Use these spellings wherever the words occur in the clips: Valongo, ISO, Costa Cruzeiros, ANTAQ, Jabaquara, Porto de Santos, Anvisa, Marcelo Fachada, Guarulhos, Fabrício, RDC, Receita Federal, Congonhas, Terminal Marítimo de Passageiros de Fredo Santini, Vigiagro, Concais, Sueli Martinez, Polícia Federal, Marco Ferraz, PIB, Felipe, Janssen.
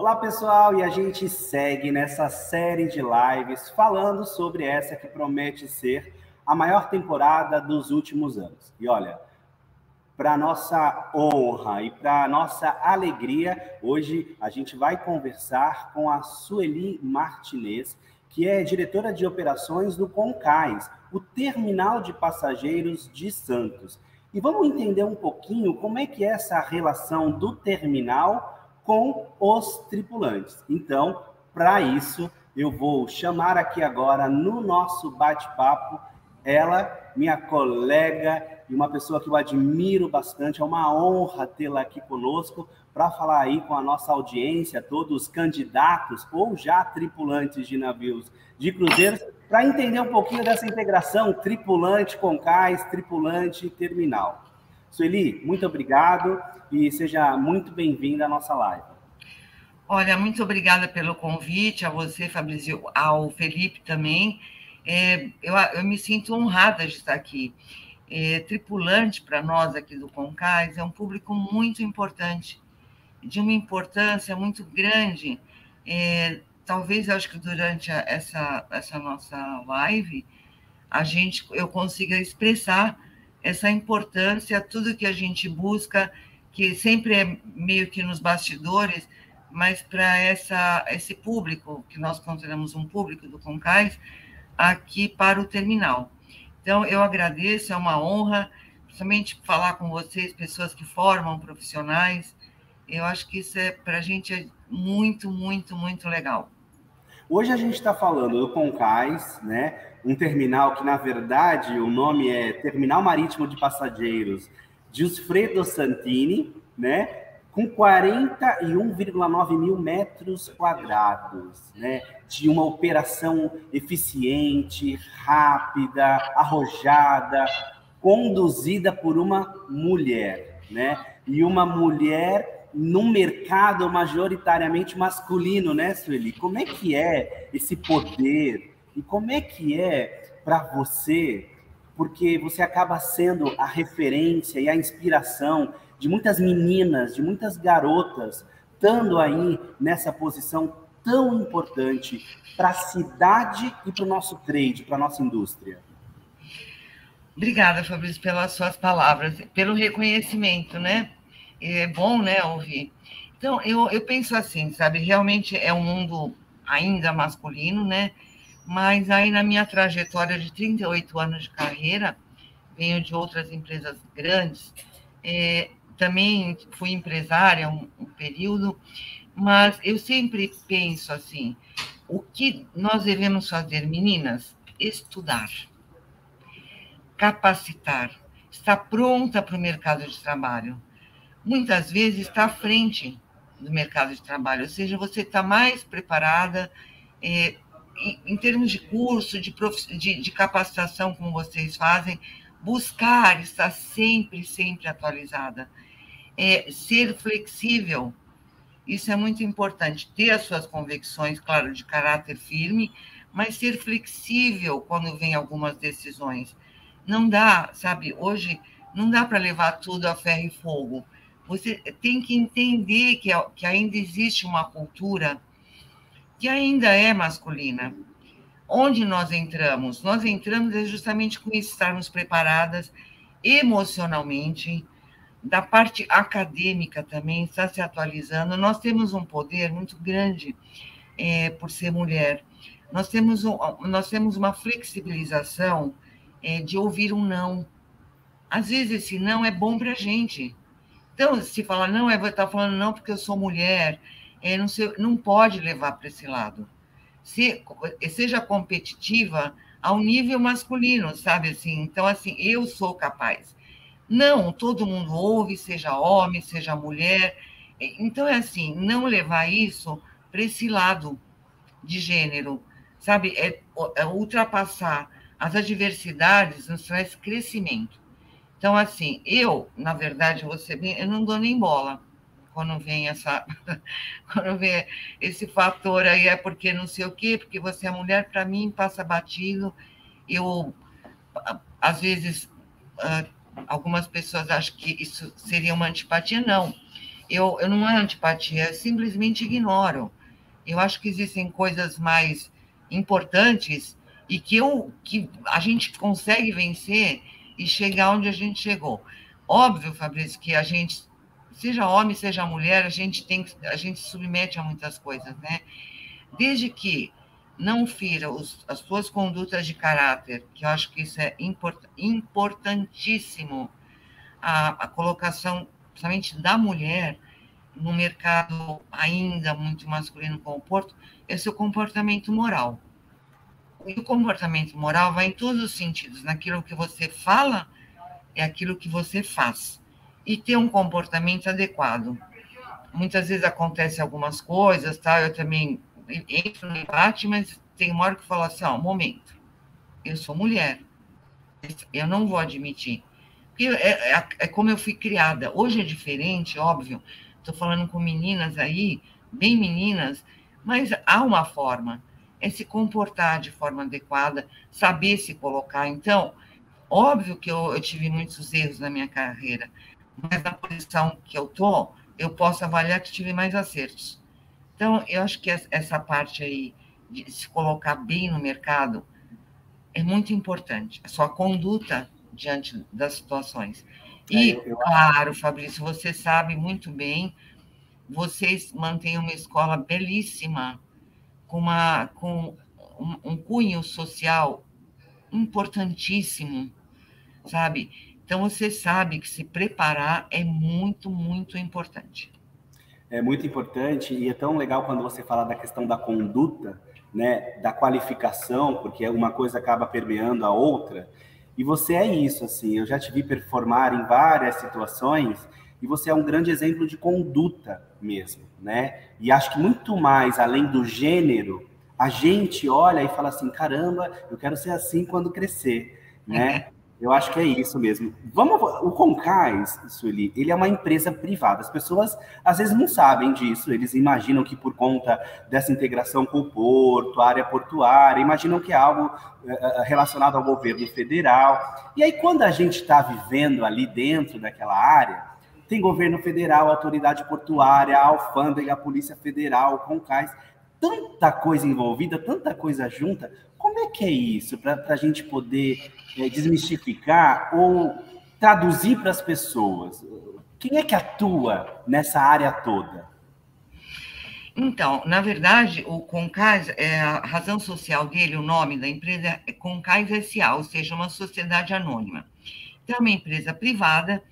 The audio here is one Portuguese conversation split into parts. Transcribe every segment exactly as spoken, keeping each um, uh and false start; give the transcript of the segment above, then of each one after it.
Olá, pessoal, e a gente segue nessa série de lives falando sobre essa que promete ser a maior temporada dos últimos anos. E olha, para nossa honra e para nossa alegria, hoje a gente vai conversar com a Sueli Martinez, que é diretora de operações do Concais, o Terminal de Passageiros de Santos. E vamos entender um pouquinho como é que é essa relação do terminal com os tripulantes. Então, para isso, eu vou chamar aqui agora no nosso bate-papo ela, minha colega e uma pessoa que eu admiro bastante. É uma honra tê-la aqui conosco para falar aí com a nossa audiência, todos os candidatos ou já tripulantes de navios de cruzeiros, para entender um pouquinho dessa integração tripulante com cais, tripulante e terminal. Sueli, muito obrigado e seja muito bem-vinda à nossa live. Olha, muito obrigada pelo convite, a você, Fabrício, ao Felipe também. É, eu, eu me sinto honrada de estar aqui. É, tripulante para nós aqui do Concais é um público muito importante, de uma importância muito grande. É, talvez, eu acho que durante a, essa, essa nossa live, a gente, eu consiga expressar essa importância, tudo que a gente busca, que sempre é meio que nos bastidores, mas para essa, esse público, que nós consideramos um público do Concais, aqui para o terminal. Então, eu agradeço, é uma honra, principalmente falar com vocês, pessoas que formam profissionais. Eu acho que isso, é para a gente, é muito, muito, muito legal. Hoje a gente está falando do Concais, né? Um terminal que, na verdade, o nome é Terminal Marítimo de Passageiros de Fredo Santini, né? Com quarenta e um vírgula nove mil metros quadrados, né, de uma operação eficiente, rápida, arrojada, conduzida por uma mulher, né, e uma mulher num mercado majoritariamente masculino, né, Sueli? Como é que é esse poder e como é que é para você, porque você acaba sendo a referência e a inspiração de muitas meninas, de muitas garotas, estando aí nessa posição tão importante para a cidade e para o nosso trade, para a nossa indústria. Obrigada, Fabrício, pelas suas palavras, pelo reconhecimento, né? É bom, né, ouvir. Então, eu, eu penso assim, sabe? Realmente é um mundo ainda masculino, né? Mas aí na minha trajetória de trinta e oito anos de carreira, venho de outras empresas grandes, é, também fui empresária um, um período, mas eu sempre penso assim, o que nós devemos fazer, meninas? Estudar, capacitar, estar pronta para o mercado de trabalho. Muitas vezes está à frente do mercado de trabalho, ou seja, você está mais preparada é, em, em termos de curso, de, prof, de, de capacitação, como vocês fazem, buscar estar sempre, sempre atualizada, é, ser flexível, isso é muito importante, ter as suas convicções, claro, de caráter firme, mas ser flexível quando vem algumas decisões. Não dá, sabe, hoje não dá para levar tudo a ferro e fogo, você tem que entender que, que ainda existe uma cultura que ainda é masculina. Onde nós entramos? Nós entramos é justamente com isso, estarmos preparadas emocionalmente, da parte acadêmica também, estar se atualizando. Nós temos um poder muito grande é, por ser mulher. Nós temos, um, nós temos uma flexibilização é, de ouvir um não. Às vezes esse não é bom para a gente. Então, se falar não, eu vou estar falando não porque eu sou mulher, é, não, sei, não pode levar para esse lado. Se, seja competitiva ao nível masculino, sabe assim? Então, assim, eu sou capaz. Não, todo mundo ouve, seja homem, seja mulher. Então, é assim, não levar isso para esse lado de gênero, sabe? É, é ultrapassar as adversidades, nos traz crescimento. Então, assim, eu, na verdade, você eu não dou nem bola. Quando vem essa, quando vem esse fator aí, é porque não sei o quê, porque você é mulher, para mim passa batido. Eu, às vezes, algumas pessoas acham que isso seria uma antipatia, não. eu, eu não é antipatia, eu simplesmente ignoro. Eu acho que existem coisas mais importantes e que, eu, que a gente consegue vencer e chegar onde a gente chegou. Óbvio, Fabrício, que a gente, seja homem, seja mulher, a gente tem, a gente submete a muitas coisas, né? Desde que não fira os, as suas condutas de caráter, que eu acho que isso é import, importantíssimo, a, a colocação, principalmente da mulher, no mercado ainda muito masculino como o Porto, é seu comportamento moral. E o comportamento moral vai em todos os sentidos, naquilo que você fala, é aquilo que você faz. E ter um comportamento adequado. Muitas vezes acontecem algumas coisas, tá? Eu também entro no debate, mas tem uma hora que eu falo assim, ó, momento, eu sou mulher, eu não vou admitir. Porque é, é, é como eu fui criada. Hoje é diferente, óbvio, estou falando com meninas aí, bem meninas, mas há uma forma, é se comportar de forma adequada, saber se colocar. Então, óbvio que eu, eu tive muitos erros na minha carreira, mas na posição que eu estou, eu posso avaliar que tive mais acertos. Então, eu acho que essa parte aí de se colocar bem no mercado é muito importante, a sua conduta diante das situações. E, claro, Fabrício, você sabe muito bem, vocês mantêm uma escola belíssima, com, uma, com um, um cunho social importantíssimo, sabe? Então, você sabe que se preparar é muito, muito importante. É muito importante, e é tão legal quando você fala da questão da conduta, né, da qualificação, porque uma coisa acaba permeando a outra, e você é isso, assim, eu já te vi performar em várias situações, e você é um grande exemplo de conduta mesmo, né? E acho que muito mais, além do gênero, a gente olha e fala assim, caramba, eu quero ser assim quando crescer, né? Uhum. Eu acho que é isso mesmo. Vamos, o Concais, Sueli, ele é uma empresa privada. As pessoas, às vezes, não sabem disso. Eles imaginam que, por conta dessa integração com o porto, a área portuária, imaginam que é algo relacionado ao governo federal. E aí, quando a gente está vivendo ali dentro daquela área, tem governo federal, autoridade portuária, a alfândega, a Polícia Federal, o Concais... Tanta coisa envolvida, tanta coisa junta, como é que é isso? Para a gente poder é, desmistificar ou traduzir para as pessoas? Quem é que atua nessa área toda? Então, na verdade, o Concais, é, a razão social dele, o nome da empresa é Concais S A, ou seja, uma sociedade anônima. Então, é uma empresa privada,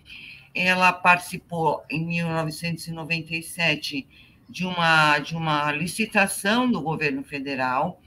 ela participou em mil novecentos e noventa e sete de uma, de uma licitação do governo federal,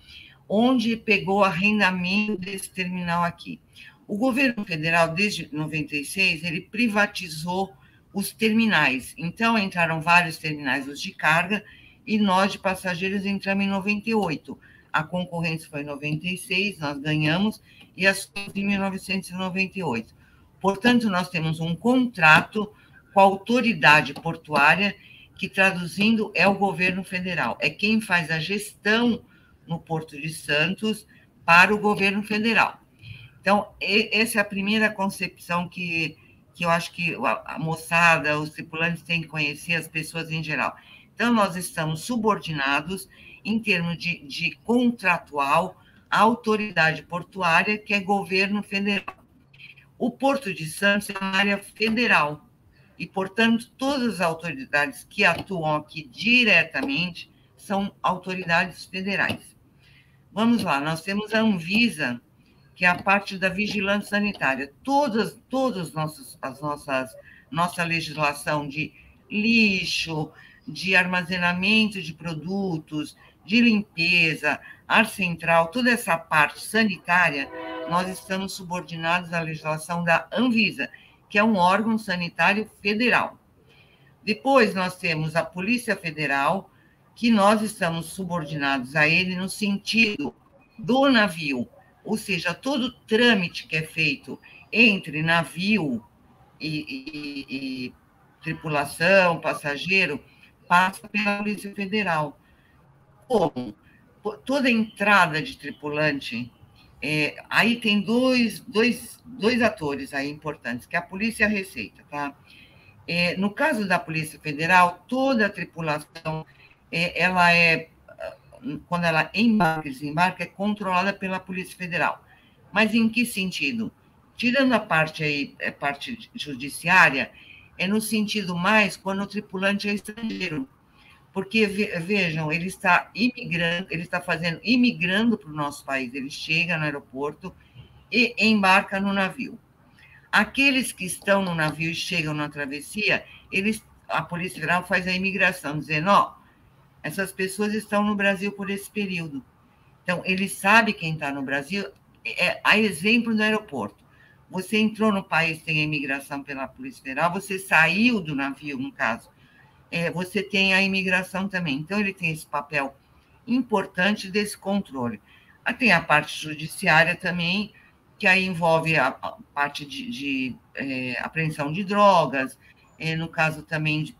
onde pegou arrendamento desse terminal aqui. O governo federal, desde noventa e seis, ele privatizou os terminais. Então, entraram vários terminais, os de carga, e nós, de passageiros, entramos em noventa e oito. A concorrência foi em noventa e seis, nós ganhamos, e assumimos em mil novecentos e noventa e oito. Portanto, nós temos um contrato com a autoridade portuária que, traduzindo, é o governo federal. É quem faz a gestão no Porto de Santos para o governo federal. Então, essa é a primeira concepção que, que eu acho que a moçada, os tripulantes têm que conhecer, as pessoas em geral. Então, nós estamos subordinados, em termos de, de contratual, à autoridade portuária, que é governo federal. O Porto de Santos é uma área federal, e, portanto, todas as autoridades que atuam aqui diretamente são autoridades federais. Vamos lá, nós temos a Anvisa, que é a parte da vigilância sanitária. Todas, todas nossas, as nossas, nossa legislação de lixo, de armazenamento de produtos, de limpeza, ar central, toda essa parte sanitária, nós estamos subordinados à legislação da Anvisa, que é um órgão sanitário federal. Depois, nós temos a Polícia Federal, que nós estamos subordinados a ele no sentido do navio, ou seja, todo o trâmite que é feito entre navio e, e, e tripulação, passageiro, passa pela Polícia Federal. Como? Toda entrada de tripulante... É, aí tem dois, dois, dois atores aí importantes, que é a Polícia e a Receita, tá? É, no caso da Polícia Federal, toda a tripulação, é, ela é, quando ela embarca e desembarca, é controlada pela Polícia Federal. Mas em que sentido? Tirando a parte, aí, a parte judiciária, é no sentido mais quando o tripulante é estrangeiro. Porque, vejam, ele está imigrando, ele está fazendo, imigrando para o nosso país, ele chega no aeroporto e embarca no navio. Aqueles que estão no navio e chegam na travessia, eles, a Polícia Federal faz a imigração, dizendo, ó, essas pessoas estão no Brasil por esse período. Então, ele sabe quem está no Brasil, é, a exemplo do aeroporto. Você entrou no país, tem a imigração pela Polícia Federal, você saiu do navio, no caso, É, você tem a imigração também. Então, ele tem esse papel importante desse controle. Ah, tem a parte judiciária também, que aí envolve a, a parte de, de é, apreensão de drogas, é, no caso também de,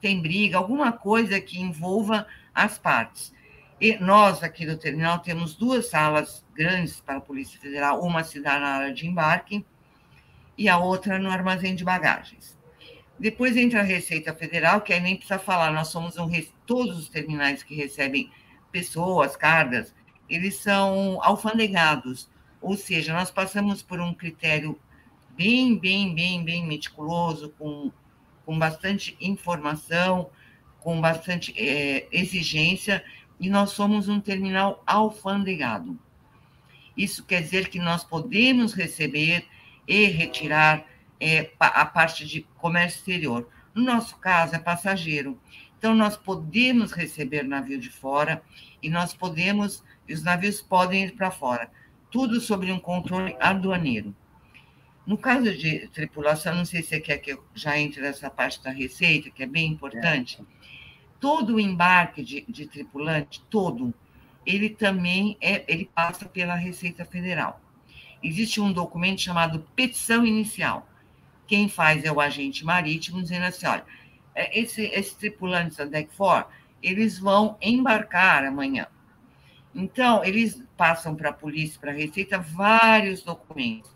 tem briga, alguma coisa que envolva as partes. E nós, aqui do terminal, temos duas salas grandes para a Polícia Federal, uma se dá na área de embarque e a outra no armazém de bagagens. Depois entra a Receita Federal, que aí nem precisa falar, nós somos um, todos os terminais que recebem pessoas, cargas, eles são alfandegados, ou seja, nós passamos por um critério bem, bem, bem, bem meticuloso, com, com bastante informação, com bastante é, exigência, e nós somos um terminal alfandegado. Isso quer dizer que nós podemos receber e retirar É, a parte de comércio exterior. No nosso caso, é passageiro. Então, nós podemos receber navio de fora e nós podemos, e os navios podem ir para fora. Tudo sobre um controle aduaneiro. No caso de tripulação, não sei se você quer que eu já entre nessa parte da receita, que é bem importante. É. Todo o embarque de, de tripulante, todo, ele também é, ele passa pela Receita Federal. Existe um documento chamado petição inicial. Quem faz é o agente marítimo, dizendo assim, olha, esses esse tripulantes da Deck quatro, eles vão embarcar amanhã. Então, eles passam para a polícia, para a Receita, vários documentos.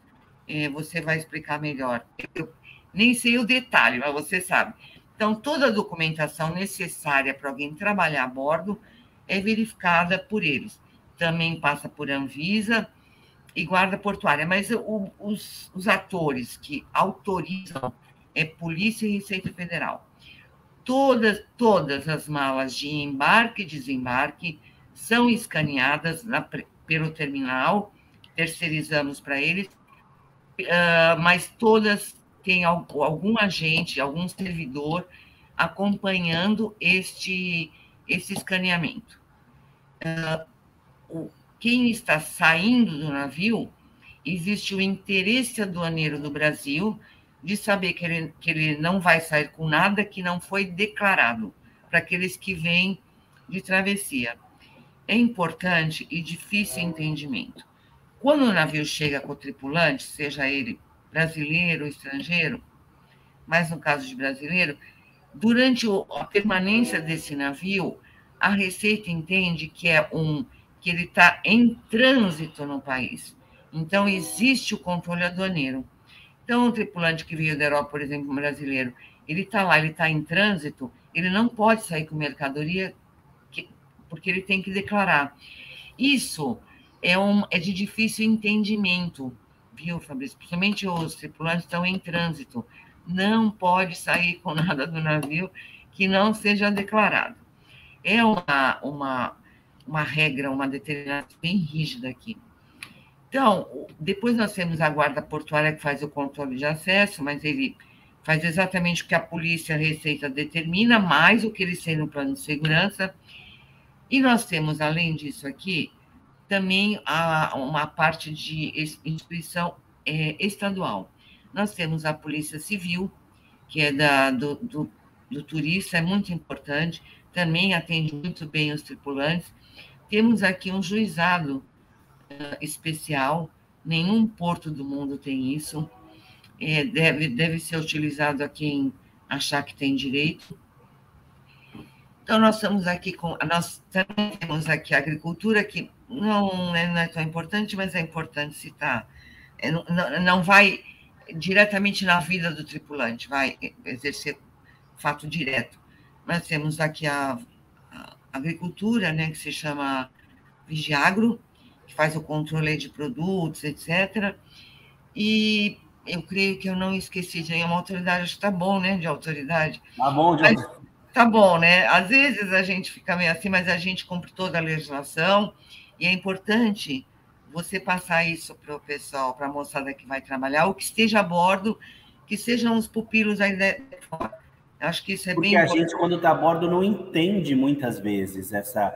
É, você vai explicar melhor. Eu nem sei o detalhe, mas você sabe. Então, toda a documentação necessária para alguém trabalhar a bordo é verificada por eles. Também passa por Anvisa e guarda portuária, mas o, os, os atores que autorizam é Polícia e Receita Federal. Todas, todas as malas de embarque e desembarque são escaneadas na, pelo terminal, terceirizamos para eles, uh, mas todas têm algum, algum agente, algum servidor acompanhando este, este escaneamento. Uh, o Quem está saindo do navio, existe o interesse aduaneiro do Brasil de saber que ele, que ele não vai sair com nada que não foi declarado para aqueles que vêm de travessia. É importante e difícil entendimento. Quando o navio chega com o tripulante, seja ele brasileiro ou estrangeiro, mas no caso de brasileiro, durante a permanência desse navio, a Receita entende que é um... que ele está em trânsito no país. Então, existe o controle aduaneiro. Então, o tripulante que veio da Europa, por exemplo, um brasileiro, ele está lá, ele está em trânsito, ele não pode sair com mercadoria que, porque ele tem que declarar. Isso é, um, é de difícil entendimento, viu, Fabrício? Principalmente os tripulantes estão em trânsito. Não pode sair com nada do navio que não seja declarado. É uma... uma uma regra, uma determinação bem rígida aqui. Então, depois nós temos a guarda portuária que faz o controle de acesso, mas ele faz exatamente o que a polícia, a Receita determina, mais o que eles têm no plano de segurança. E nós temos, além disso aqui, também a, uma parte de instituição é, estadual. Nós temos a Polícia Civil, que é da, do, do, do turista, é muito importante, também atende muito bem os tripulantes. Temos aqui um juizado uh, especial, nenhum porto do mundo tem isso, é, deve, deve ser utilizado a quem achar que tem direito. Então, nós estamos aqui com. Nós também temos aqui a agricultura, que não é, não é tão importante, mas é importante citar. É, não, não vai diretamente na vida do tripulante, vai exercer fato direto. Nós temos aqui a, a agricultura, né, que se chama Vigiagro, que faz o controle de produtos, etcétera. E eu creio que eu não esqueci de nenhuma autoridade, acho que tá bom, né, de autoridade. Tá bom, de... mas, tá bom, né? Às vezes a gente fica meio assim, mas a gente cumpre toda a legislação, e é importante você passar isso para o pessoal, para a moçada que vai trabalhar, ou que esteja a bordo, que sejam os pupilos aí de fora. Acho que isso é bem importante. Porque a gente, quando está a bordo, não entende muitas vezes essa,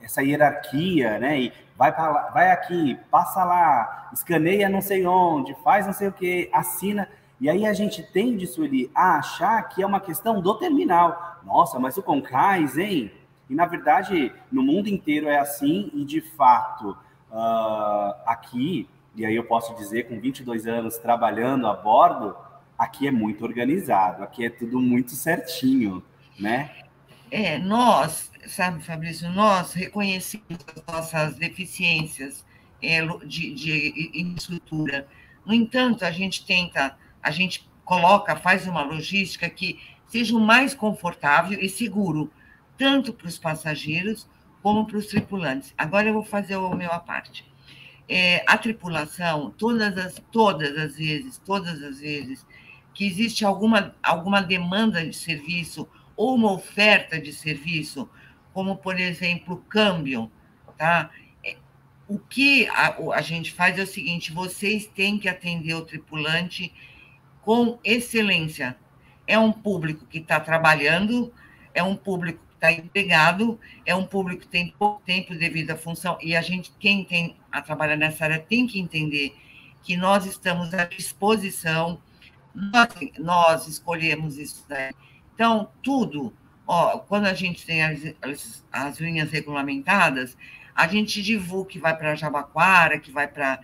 essa hierarquia, né? E vai, pra lá, vai aqui, passa lá, escaneia não sei onde, faz não sei o quê, assina. E aí a gente tende, Sueli, a achar que é uma questão do terminal. Nossa, mas o Concais, hein? E, na verdade, no mundo inteiro é assim, e, de fato... Uh, aqui, e aí eu posso dizer, com vinte e dois anos trabalhando a bordo, aqui é muito organizado, aqui é tudo muito certinho, né? É, nós, sabe, Fabrício, nós reconhecemos as nossas deficiências é, de, de estrutura. No entanto, a gente tenta, a gente coloca, faz uma logística que seja o mais confortável e seguro, tanto para os passageiros como para os tripulantes. Agora eu vou fazer o meu à parte. É, a tripulação, todas as, todas as vezes, todas as vezes que existe alguma, alguma demanda de serviço ou uma oferta de serviço, como, por exemplo, o câmbio, tá? É, o que a, a gente faz é o seguinte, vocês têm que atender o tripulante com excelência. É um público que está trabalhando, é um público está empregado, é um público que tem pouco tempo devido à função, e a gente, quem tem a trabalhar nessa área, tem que entender que nós estamos à disposição, nós, nós escolhemos isso daí. Então, tudo, ó, quando a gente tem as, as, as linhas regulamentadas, a gente divulga que vai para Jabaquara, que vai para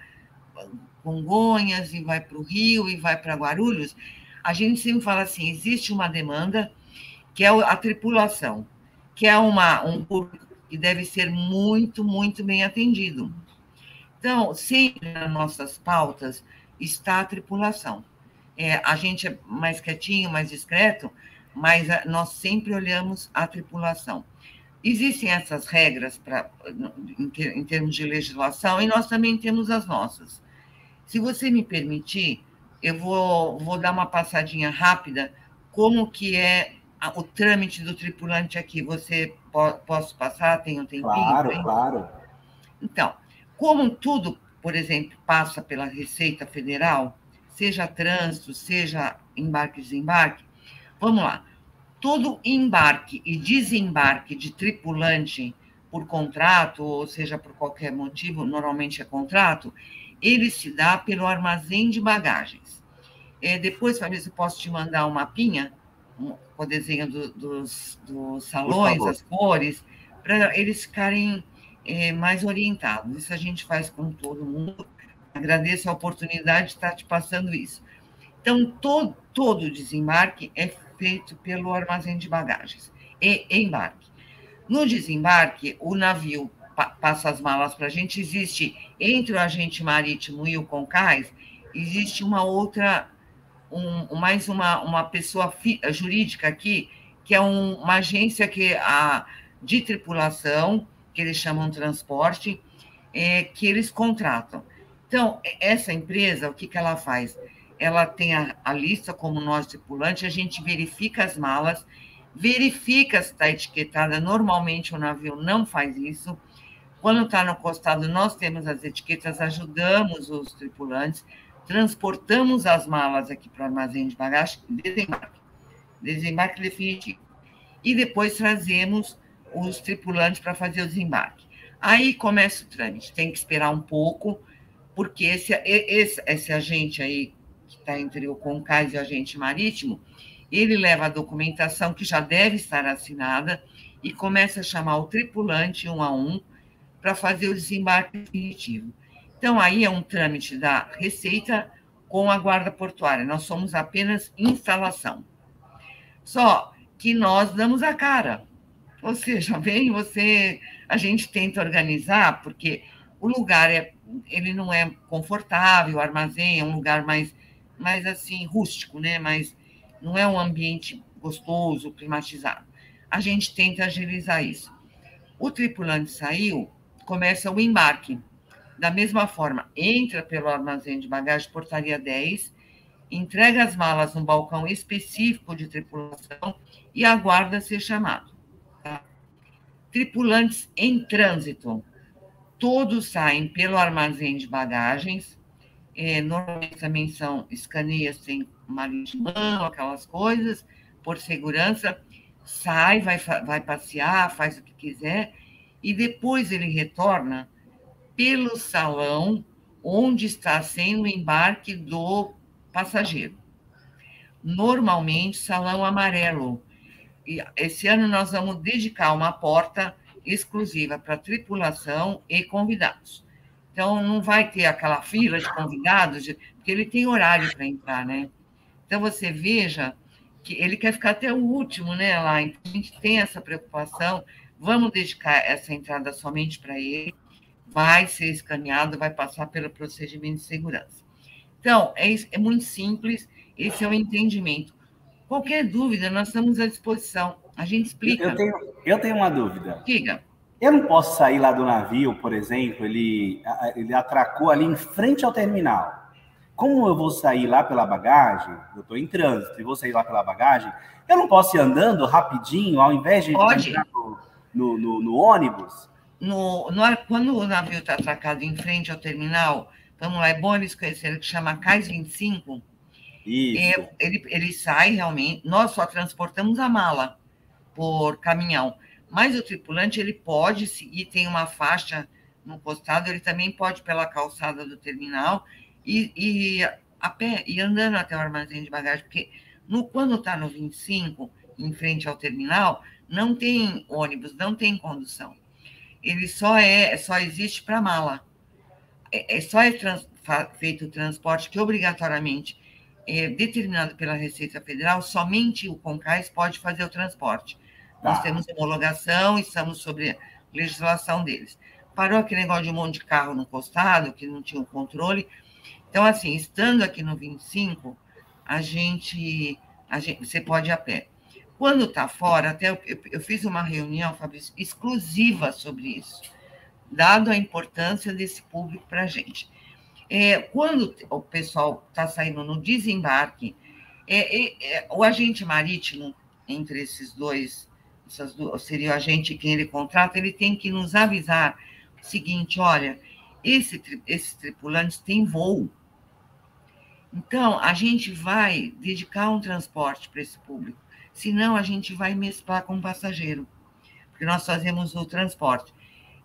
Congonhas, e vai para o Rio, e vai para Guarulhos. A gente sempre fala assim, existe uma demanda, que é a tripulação, que é uma, um público que deve ser muito, muito bem atendido. Então, sempre nas nossas pautas está a tripulação. É, a gente é mais quietinho, mais discreto, mas a, nós sempre olhamos a tripulação. Existem essas regras pra, em, em termos de legislação, e nós também temos as nossas. Se você me permitir, eu vou, vou dar uma passadinha rápida como que é o trâmite do tripulante aqui. Você po posso passar? Tem um tempinho? Claro, tem? Claro. Então, como tudo, por exemplo, passa pela Receita Federal, seja trânsito, seja embarque e desembarque, vamos lá. Todo embarque e desembarque de tripulante por contrato, ou seja, por qualquer motivo, normalmente é contrato, ele se dá pelo armazém de bagagens. É, depois, Fabrício, eu posso te mandar um mapinha, com o desenho do, dos, dos salões, as cores, para eles ficarem é, mais orientados. Isso a gente faz com todo mundo. Agradeço a oportunidade de estar te passando isso. Então, todo, todo desembarque é feito pelo armazém de bagagens e embarque. No desembarque, o navio pa passa as malas para a gente. Existe, entre o agente marítimo e o Concais, existe uma outra... Um, mais uma, uma pessoa fi, jurídica aqui, que é um, uma agência que a, de tripulação, que eles chamam transporte, é, que eles contratam. Então, essa empresa, o que, que ela faz? Ela tem a, a lista, como nós, tripulante, a gente verifica as malas, verifica se está etiquetada, normalmente o navio não faz isso. Quando está no costado, nós temos as etiquetas, ajudamos os tripulantes, transportamos as malas aqui para o armazém de bagagem, desembarque, desembarque definitivo. E depois trazemos os tripulantes para fazer o desembarque. Aí começa o trâmite, tem que esperar um pouco, porque esse, esse, esse agente aí, que está entre o Concais e o agente marítimo, ele leva a documentação que já deve estar assinada e começa a chamar o tripulante um a um para fazer o desembarque definitivo. Então, aí é um trâmite da Receita com a Guarda Portuária. Nós somos apenas instalação. Só que nós damos a cara. Ou seja, vem você... A gente tenta organizar, porque o lugar é, ele não é confortável, o armazém é um lugar mais... mais assim, rústico, né? Mas não é um ambiente gostoso, climatizado. A gente tenta agilizar isso. O tripulante saiu, começa o embarque. Da mesma forma, entra pelo armazém de bagagem, portaria dez, entrega as malas num balcão específico de tripulação e aguarda ser chamado. Tá? Tripulantes em trânsito. Todos saem pelo armazém de bagagens. É, normalmente também são escaneias, tem marismão, aquelas coisas, por segurança. Sai, vai, vai passear, faz o que quiser. E depois ele retorna pelo salão onde está sendo o embarque do passageiro. Normalmente, salão amarelo. E esse ano nós vamos dedicar uma porta exclusiva para tripulação e convidados. Então, não vai ter aquela fila de convidados, de... porque ele tem horário para entrar, né? Então, você veja que ele quer ficar até o último, né, lá. Então, a gente tem essa preocupação, vamos dedicar essa entrada somente para ele, vai ser escaneado, vai passar pelo procedimento de segurança. Então, é, é muito simples, esse é o entendimento. Qualquer dúvida, nós estamos à disposição, a gente explica. Eu tenho, eu tenho uma dúvida. Diga. Eu não posso sair lá do navio, por exemplo, ele, ele atracou ali em frente ao terminal. Como eu vou sair lá pela bagagem, eu estou em trânsito e vou sair lá pela bagagem, eu não posso ir andando rapidinho, ao invés de Pode. entrar no, no, no, no ônibus? No, no, quando o navio está atracado em frente ao terminal, vamos lá, é bom eles conhecerem, que chama CAIS vinte e cinco, é, ele, ele sai realmente, nós só transportamos a mala por caminhão. Mas o tripulante, ele pode seguir, tem uma faixa no costado, ele também pode ir pela calçada do terminal e, e a pé, e andando até o armazém de bagagem, porque no, quando está no vinte e cinco, em frente ao terminal, não tem ônibus, não tem condução. Ele só, é, só existe para mala. É, é só é trans, feito o transporte que, obrigatoriamente, é determinado pela Receita Federal, somente o Concais pode fazer o transporte. Nós temos homologação e estamos sobre a legislação deles. Parou aquele negócio de um monte de carro no costado, que não tinha o controle. Então, assim, estando aqui no vinte e cinco, a gente, a gente você pode ir a pé. Quando está fora, até eu, eu, eu fiz uma reunião, Fabrício, exclusiva sobre isso, dado a importância desse público para a gente. É, quando o pessoal está saindo no desembarque, é, é, é, o agente marítimo, entre esses dois... seria o agente quem ele contrata, ele tem que nos avisar o seguinte, olha, esse, esses tripulantes têm voo. Então, a gente vai dedicar um transporte para esse público, senão a gente vai mesclar com o passageiro, porque nós fazemos o transporte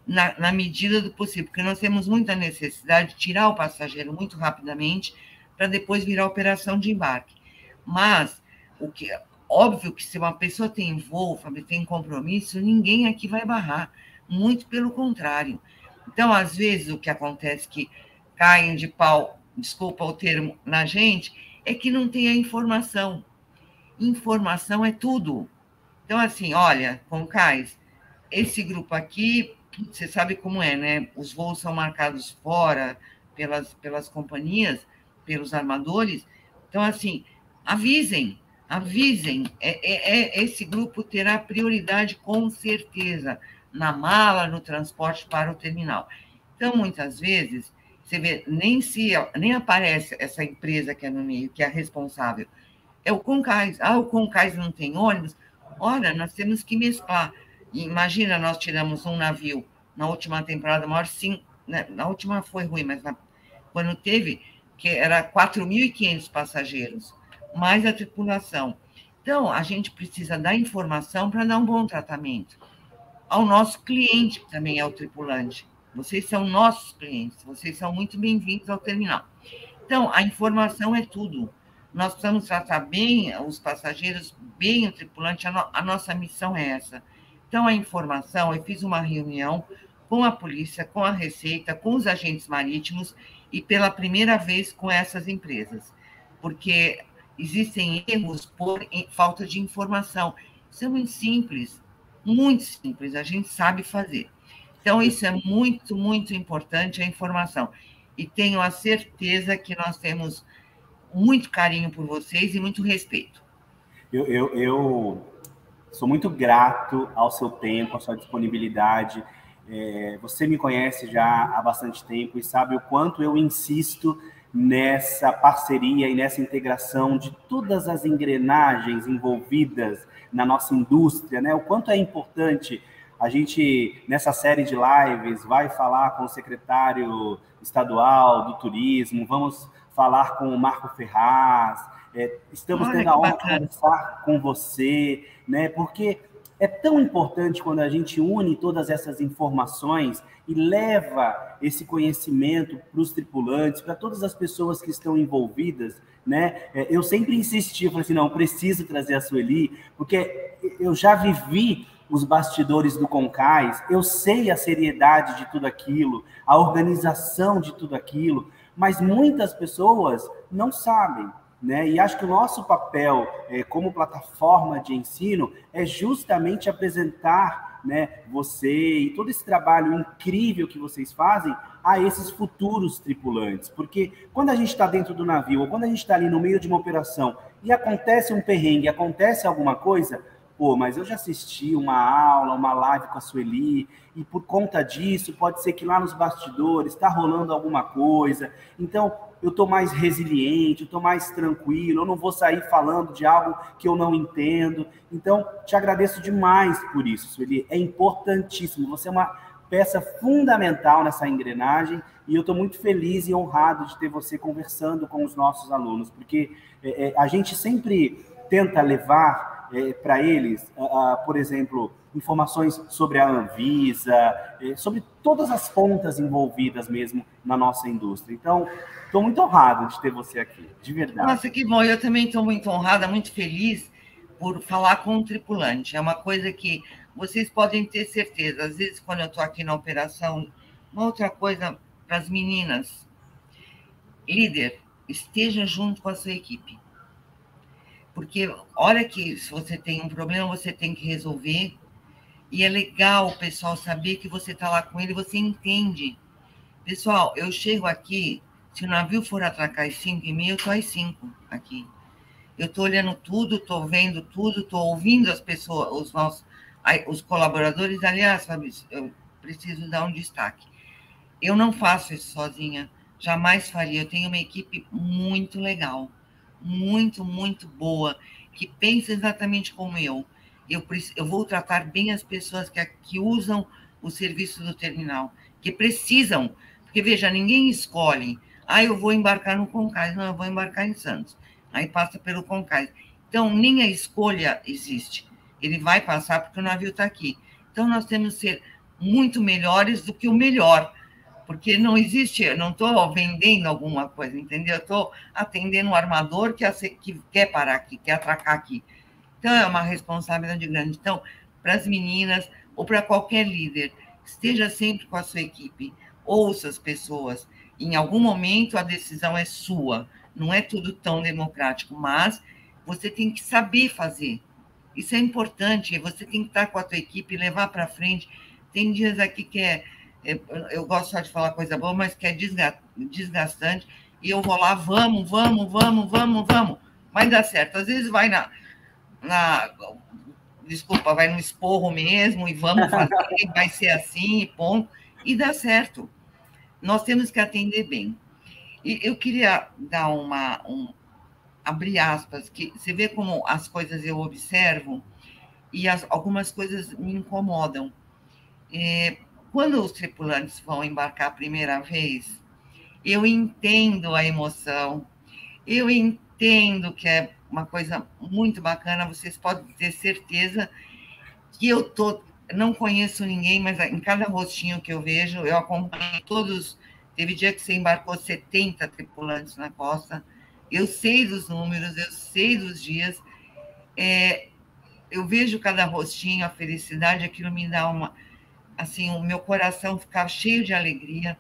na, na medida do possível, porque nós temos muita necessidade de tirar o passageiro muito rapidamente para depois virar operação de embarque. Mas, o que... Óbvio que se uma pessoa tem voo, tem compromisso, ninguém aqui vai barrar. Muito pelo contrário. Então, às vezes, o que acontece é que caem de pau, desculpa o termo, na gente, é que não tem a informação. Informação é tudo. Então, assim, olha, Concais, esse grupo aqui, você sabe como é, né? Os voos são marcados fora pelas, pelas companhias, pelos armadores. Então, assim, avisem. Avisem, é, é, é, esse grupo terá prioridade com certeza na mala, no transporte para o terminal. Então, muitas vezes, você vê, nem, se, nem aparece essa empresa que é no meio, que é a responsável. É o Concais. Ah, o Concais não tem ônibus? Ora, nós temos que mesclar. E imagina, nós tiramos um navio na última temporada, maior sim, né? Na última foi ruim, mas na, quando teve, que era quatro mil e quinhentos passageiros. Mais a tripulação. Então, a gente precisa dar informação para dar um bom tratamento. Ao nosso cliente, que também é o tripulante. Vocês são nossos clientes, vocês são muito bem-vindos ao terminal. Então, a informação é tudo. Nós precisamos tratar bem os passageiros, bem o tripulante, a, no a nossa missão é essa. Então, a informação, eu fiz uma reunião com a polícia, com a Receita, com os agentes marítimos e pela primeira vez com essas empresas. Porque... existem erros por falta de informação. Isso é muito simples, muito simples, a gente sabe fazer. Então, isso é muito, muito importante, a informação. E tenho a certeza que nós temos muito carinho por vocês e muito respeito. Eu, eu, eu sou muito grato ao seu tempo, à sua disponibilidade. É, você me conhece já há bastante tempo e sabe o quanto eu insisto nessa parceria e nessa integração de todas as engrenagens envolvidas na nossa indústria, né? O quanto é importante a gente, nessa série de lives, vai falar com o secretário estadual do turismo, vamos falar com o Marco Ferraz, é, estamos Olha, tendo a honra de conversar com você, né? Porque é tão importante quando a gente une todas essas informações e leva esse conhecimento para os tripulantes, para todas as pessoas que estão envolvidas, né? Eu sempre insisti, eu falei assim, não, preciso trazer a Sueli, porque eu já vivi os bastidores do Concais, eu sei a seriedade de tudo aquilo, a organização de tudo aquilo, mas muitas pessoas não sabem, né? E acho que o nosso papel é, como plataforma de ensino é justamente apresentar, né, você e todo esse trabalho incrível que vocês fazem a esses futuros tripulantes. Porque quando a gente está dentro do navio ou quando a gente está ali no meio de uma operação e acontece um perrengue, acontece alguma coisa... Pô, mas eu já assisti uma aula, uma live com a Sueli, e por conta disso, pode ser que lá nos bastidores está rolando alguma coisa, então eu estou mais resiliente, eu estou mais tranquilo, eu não vou sair falando de algo que eu não entendo. Então, te agradeço demais por isso, Sueli, é importantíssimo, você é uma peça fundamental nessa engrenagem, e eu estou muito feliz e honrado de ter você conversando com os nossos alunos, porque é, é, a gente sempre tenta levar... É, para eles, uh, por exemplo, informações sobre a Anvisa, é, sobre todas as pontas envolvidas mesmo na nossa indústria. Então, estou muito honrado de ter você aqui, de verdade. Nossa, que bom. Eu também estou muito honrada, muito feliz por falar com o tripulante. É uma coisa que vocês podem ter certeza. Às vezes, quando eu estou aqui na operação, uma outra coisa para as meninas. Líder, esteja junto com a sua equipe. Porque a hora que se você tem um problema, você tem que resolver. E é legal o pessoal saber que você está lá com ele, você entende. Pessoal, eu chego aqui, se o navio for atracar às cinco e meia, eu estou às cinco aqui. Eu estou olhando tudo, estou vendo tudo, estou ouvindo as pessoas, os nossos os colaboradores. Aliás, Fabrício, eu preciso dar um destaque. Eu não faço isso sozinha, jamais faria. Eu tenho uma equipe muito legal. Muito, muito boa, que pensa exatamente como eu. eu. Eu vou tratar bem as pessoas que, que usam o serviço do terminal, que precisam, porque, veja, ninguém escolhe, ah, eu vou embarcar no Concais, não, eu vou embarcar em Santos, aí passa pelo Concais. Então, nem a escolha existe, ele vai passar porque o navio está aqui. Então, nós temos que ser muito melhores do que o melhor, porque não existe, eu não estou vendendo alguma coisa, entendeu? Eu estou atendendo um armador que, que quer parar aqui, quer atracar aqui. Então, é uma responsabilidade grande. Então, para as meninas ou para qualquer líder, esteja sempre com a sua equipe, ouça as pessoas. Em algum momento, a decisão é sua, não é tudo tão democrático, mas você tem que saber fazer. Isso é importante, você tem que estar com a tua equipe, levar para frente. Tem dias aqui que é... Eu gosto só de falar coisa boa, mas que é desgastante. E eu vou lá, vamos, vamos, vamos, vamos, vamos. Vai dar certo. Às vezes vai na... na desculpa, vai no esporro mesmo e vamos fazer, vai ser assim e ponto. E dá certo. Nós temos que atender bem. E eu queria dar uma... Um, abrir aspas, que você vê como as coisas eu observo e as, algumas coisas me incomodam. É, Quando os tripulantes vão embarcar a primeira vez, eu entendo a emoção, eu entendo que é uma coisa muito bacana, vocês podem ter certeza que eu tô, não conheço ninguém, mas em cada rostinho que eu vejo, eu acompanho todos, teve dia que você embarcou setenta tripulantes na costa, eu sei dos números, eu sei dos dias, é, eu vejo cada rostinho, a felicidade, aquilo me dá uma... Assim, o meu coração ficava cheio de alegria,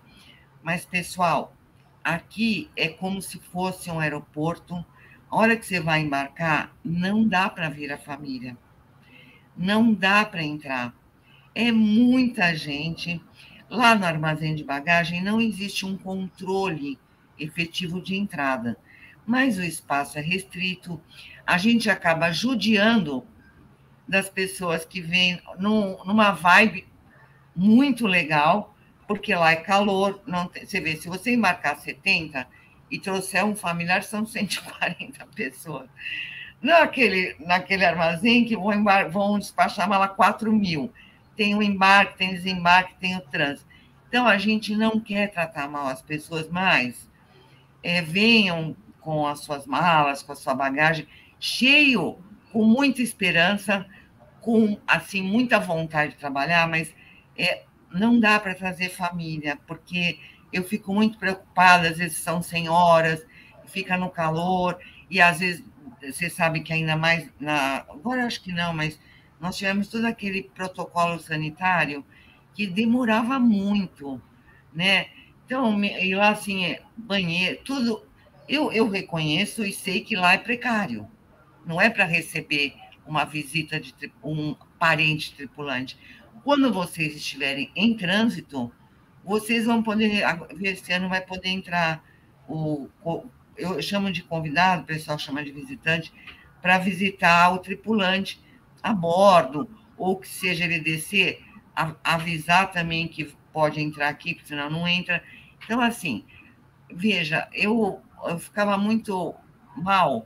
mas, pessoal, aqui é como se fosse um aeroporto. A hora que você vai embarcar, não dá para vir a família, não dá para entrar. É muita gente. Lá no armazém de bagagem não existe um controle efetivo de entrada. mas o espaço é restrito, a gente acaba judiando das pessoas que vêm num, numa vibe muito legal, porque lá é calor, não tem, você vê, se você embarcar setenta e trouxer um familiar, são cento e quarenta pessoas. Naquele, naquele armazém que vão, embar vão despachar lá quatro mil. Tem o embarque, tem o desembarque, tem o trânsito. Então, a gente não quer tratar mal as pessoas, mas é, venham com as suas malas, com a sua bagagem, cheio, com muita esperança, com assim, muita vontade de trabalhar, mas é, não dá para trazer família, porque eu fico muito preocupada, às vezes são senhoras, fica no calor, e às vezes... Você sabe que ainda mais, na... agora acho que não, mas nós tivemos todo aquele protocolo sanitário que demorava muito, né? Então, e lá, assim, banheiro, tudo, eu, eu reconheço e sei que lá é precário, não é para receber uma visita de tri... um parente tripulante. Quando vocês estiverem em trânsito, vocês vão poder, esse ano vai poder entrar o... eu chamo de convidado, o pessoal chama de visitante, para visitar o tripulante a bordo, ou que seja ele descer, a, avisar também que pode entrar aqui, porque senão não entra. Então, assim, veja, eu, eu ficava muito mal,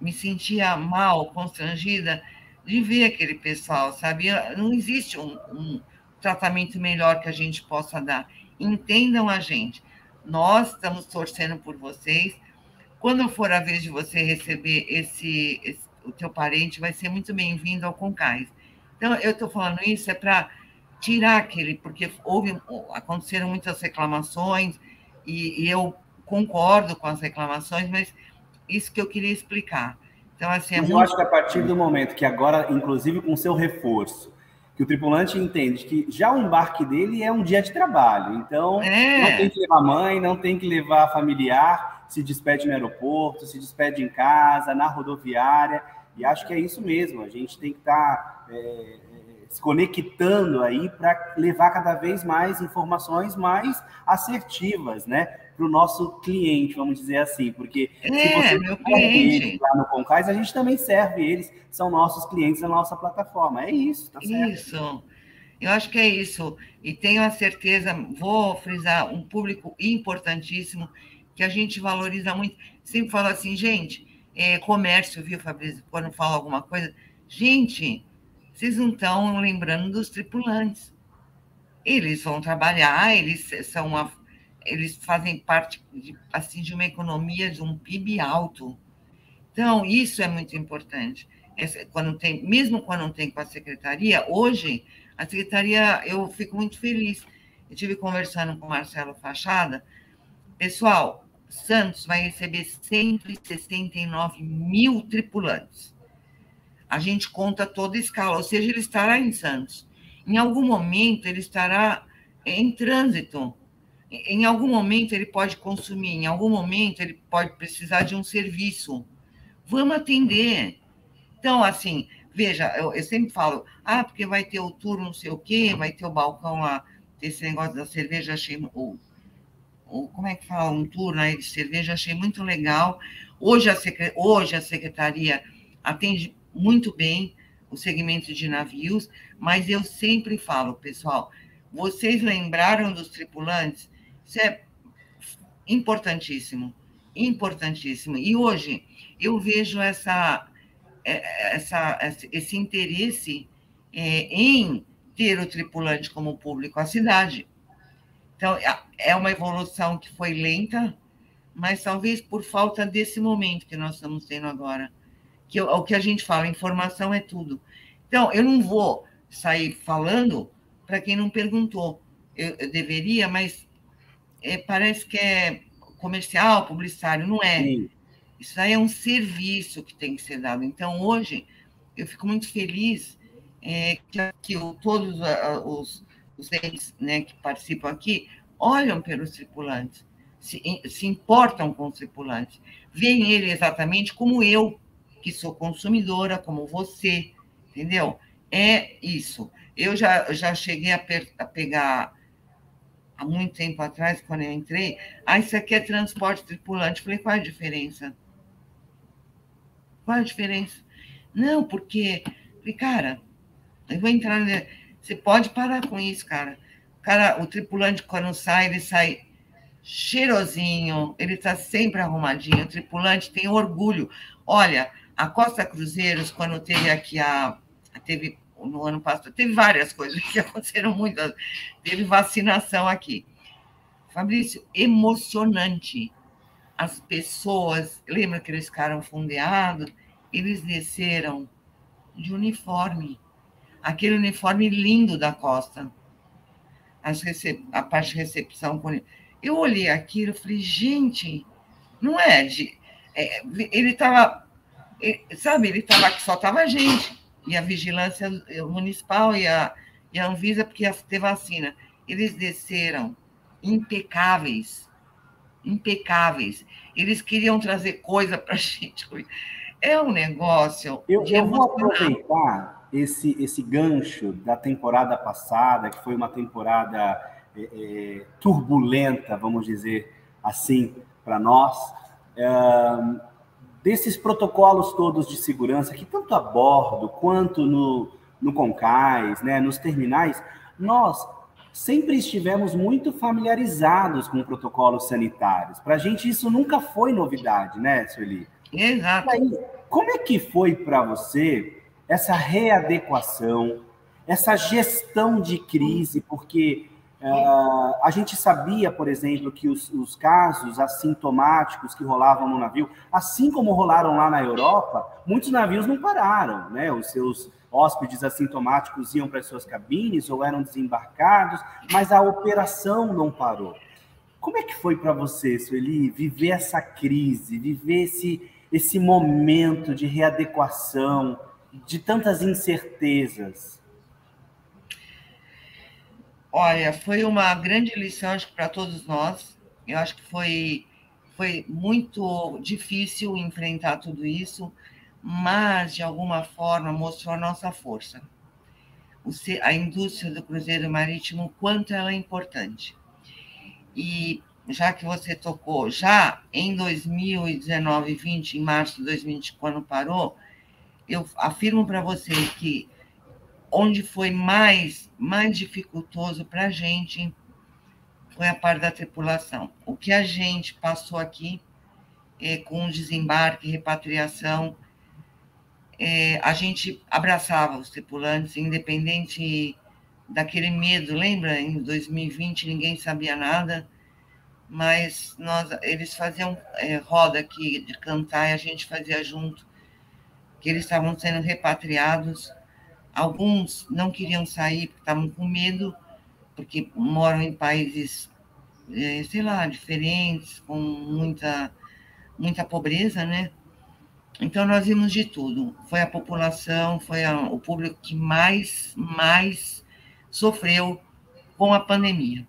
me sentia mal, constrangida de ver aquele pessoal, sabe? Não existe um, um tratamento melhor que a gente possa dar. Entendam a gente. Nós estamos torcendo por vocês. Quando for a vez de você receber esse, esse o teu parente, vai ser muito bem-vindo ao Concais. Então, eu estou falando isso é para tirar aquele, porque houve, aconteceram muitas reclamações, e, e eu concordo com as reclamações, mas isso que eu queria explicar. Então, assim, é mas muito... Eu acho que a partir do momento que agora, inclusive com seu reforço, que o tripulante entende que já o embarque dele é um dia de trabalho, então é. Não tem que levar mãe, não tem que levar familiar... se despede no aeroporto, se despede em casa, na rodoviária, e acho que é isso mesmo, a gente tem que estar é, se conectando aí para levar cada vez mais informações mais assertivas, né, para o nosso cliente, vamos dizer assim, porque é, se você meu cliente lá no Concais, a gente também serve eles, são nossos clientes da nossa plataforma, é isso, tá certo? Isso, eu acho que é isso, e tenho a certeza, vou frisar, um público importantíssimo, que a gente valoriza muito, sempre fala assim, gente, é, comércio, viu, Fabrício, quando fala alguma coisa, gente, vocês não estão lembrando dos tripulantes, eles vão trabalhar, eles são uma, eles fazem parte de, assim, de uma economia, de um P I B alto, então isso é muito importante, é, quando tem, mesmo quando não tem com a secretaria, hoje, a secretaria, eu fico muito feliz, eu estive conversando com o Marcelo Fachada, pessoal, Santos vai receber cento e sessenta e nove mil tripulantes. A gente conta toda a escala, ou seja, ele estará em Santos. Em algum momento, ele estará em trânsito. Em algum momento, ele pode consumir. Em algum momento, ele pode precisar de um serviço. Vamos atender. Então, assim, veja, eu, eu sempre falo, ah, porque vai ter o turno não sei o quê, vai ter o balcão lá, esse negócio da cerveja, achei... Ou, como é que fala, um turno aí de cerveja, achei muito legal. Hoje a, secre... Hoje a Secretaria atende muito bem o segmento de navios, mas eu sempre falo, pessoal, vocês lembraram dos tripulantes? Isso é importantíssimo, importantíssimo. E hoje eu vejo essa, essa, esse interesse em ter o tripulante como público à cidade. Então, é uma evolução que foi lenta, mas talvez por falta desse momento que nós estamos tendo agora. Que, o que a gente fala, informação é tudo. Então, eu não vou sair falando para quem não perguntou. Eu, eu deveria, mas é, parece que é comercial, publicitário, não é. Sim. Isso aí é um serviço que tem que ser dado. Então, hoje, eu fico muito feliz é, que, que eu, todos os... os entes, né, que participam aqui, olham pelos tripulantes, se, se importam com os tripulantes, veem ele exatamente como eu, que sou consumidora, como você, entendeu? É isso. Eu já, já cheguei a, per, a pegar, há muito tempo atrás, quando eu entrei, ah, isso aqui é transporte tripulante. Falei, qual é a diferença? Qual a diferença? Não, porque... Cara, eu vou entrar... Você pode parar com isso, cara. O, cara, o tripulante, quando sai, ele sai cheirosinho, ele está sempre arrumadinho. O tripulante tem orgulho. Olha, a Costa Cruzeiros, quando teve aqui a... Teve, no ano passado, teve várias coisas que aconteceram muito. Teve vacinação aqui. Fabrício, emocionante. As pessoas, lembra que eles ficaram fundeados? Eles desceram de uniforme. Aquele uniforme lindo da Costa. As recep... A parte de recepção. Eu olhei aquilo e falei, gente, não é, de... é ele estava, sabe, ele estava que só estava gente. E a vigilância municipal e a, e a Anvisa, porque ia ter vacina. Eles desceram impecáveis. impecáveis. Eles queriam trazer coisa para a gente. É um negócio... Eu, eu vou aproveitar esse, esse gancho da temporada passada, que foi uma temporada é, é, turbulenta, vamos dizer assim, para nós, é, desses protocolos todos de segurança, que tanto a bordo quanto no, no Concais, né, nos terminais, nós... sempre estivemos muito familiarizados com protocolos sanitários. Para a gente, isso nunca foi novidade, né, Sueli? Exato. Aí, como é que foi para você essa readequação, essa gestão de crise? Porque uh, a gente sabia, por exemplo, que os, os casos assintomáticos que rolavam no navio, assim como rolaram lá na Europa, muitos navios não pararam, né? Os seus... hóspedes assintomáticos iam para as suas cabines ou eram desembarcados, mas a operação não parou. Como é que foi para você, Sueli, viver essa crise, viver esse, esse momento de readequação, de tantas incertezas? Olha, foi uma grande lição, acho que para todos nós. Eu acho que foi, foi muito difícil enfrentar tudo isso, mas, de alguma forma, mostrou a nossa força. A indústria do cruzeiro marítimo, quanto ela é importante. E, já que você tocou, já em dois mil e dezenove, vinte, em março de dois mil e vinte, quando parou, eu afirmo para vocês que onde foi mais, mais dificultoso para a gente foi a parte da tripulação. O que a gente passou aqui é, com o desembarque, repatriação... É, a gente abraçava os tripulantes, independente daquele medo, lembra? Em dois mil e vinte ninguém sabia nada, mas nós, eles faziam é, roda aqui de cantar e a gente fazia junto, que eles estavam sendo repatriados. Alguns não queriam sair porque estavam com medo, porque moram em países, é, sei lá, diferentes, com muita, muita pobreza, né? Então, nós vimos de tudo. Foi a população, foi a, o público que mais, mais sofreu com a pandemia.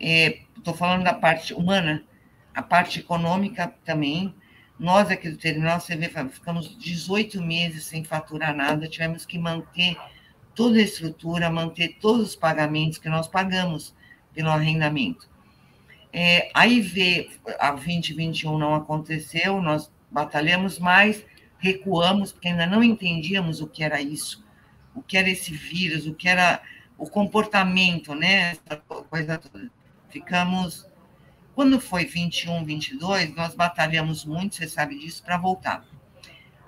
Estou é, falando da parte humana, a parte econômica também. Nnós aqui do terminal, você vê, ficamos dezoito meses sem faturar nada, tivemos que manter toda a estrutura, manter todos os pagamentos que nós pagamos pelo arrendamento. É, aí veio, a vinte e vinte e um não aconteceu, nós batalhamos mais, recuamos, porque ainda não entendíamos o que era isso, o que era esse vírus, o que era o comportamento, né? Essa coisa toda. Ficamos... Quando foi vinte e um, vinte e dois, nós batalhamos muito, você sabe disso, para voltar.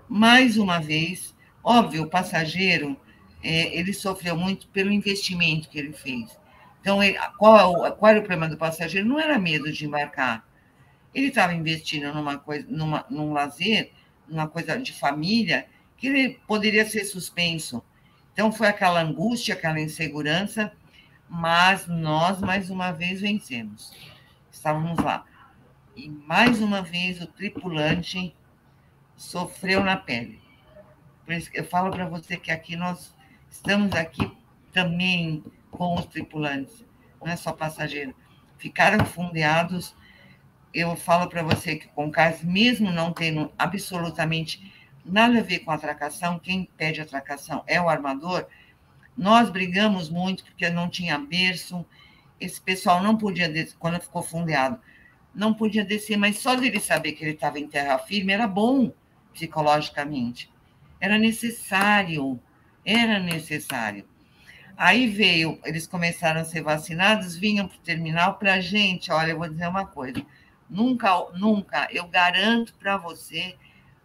Mais uma vez, óbvio, o passageiro, é, ele sofreu muito pelo investimento que ele fez. Então, ele, qual, qual era o problema do passageiro? Não era medo de embarcar. Ele estava investindo numa coisa, numa, num lazer, numa coisa de família, que ele poderia ser suspenso. Então, foi aquela angústia, aquela insegurança, mas nós, mais uma vez, vencemos. Estávamos lá. E, mais uma vez, o tripulante sofreu na pele. Por isso que eu falo para você que aqui nós estamos aqui também com os tripulantes, não é só passageiro. Ficaram fundeados. Eu falo para você que o Concais, mesmo não tendo absolutamente nada a ver com a atracação, quem pede atracação é o armador. Nós brigamos muito porque não tinha berço, esse pessoal não podia descer, quando ficou fundeado, não podia descer, mas só dele saber que ele estava em terra firme era bom, psicologicamente. Era necessário, era necessário. Aí veio, eles começaram a ser vacinados, vinham para o terminal para a gente. Olha, eu vou dizer uma coisa, nunca, nunca, eu garanto para você,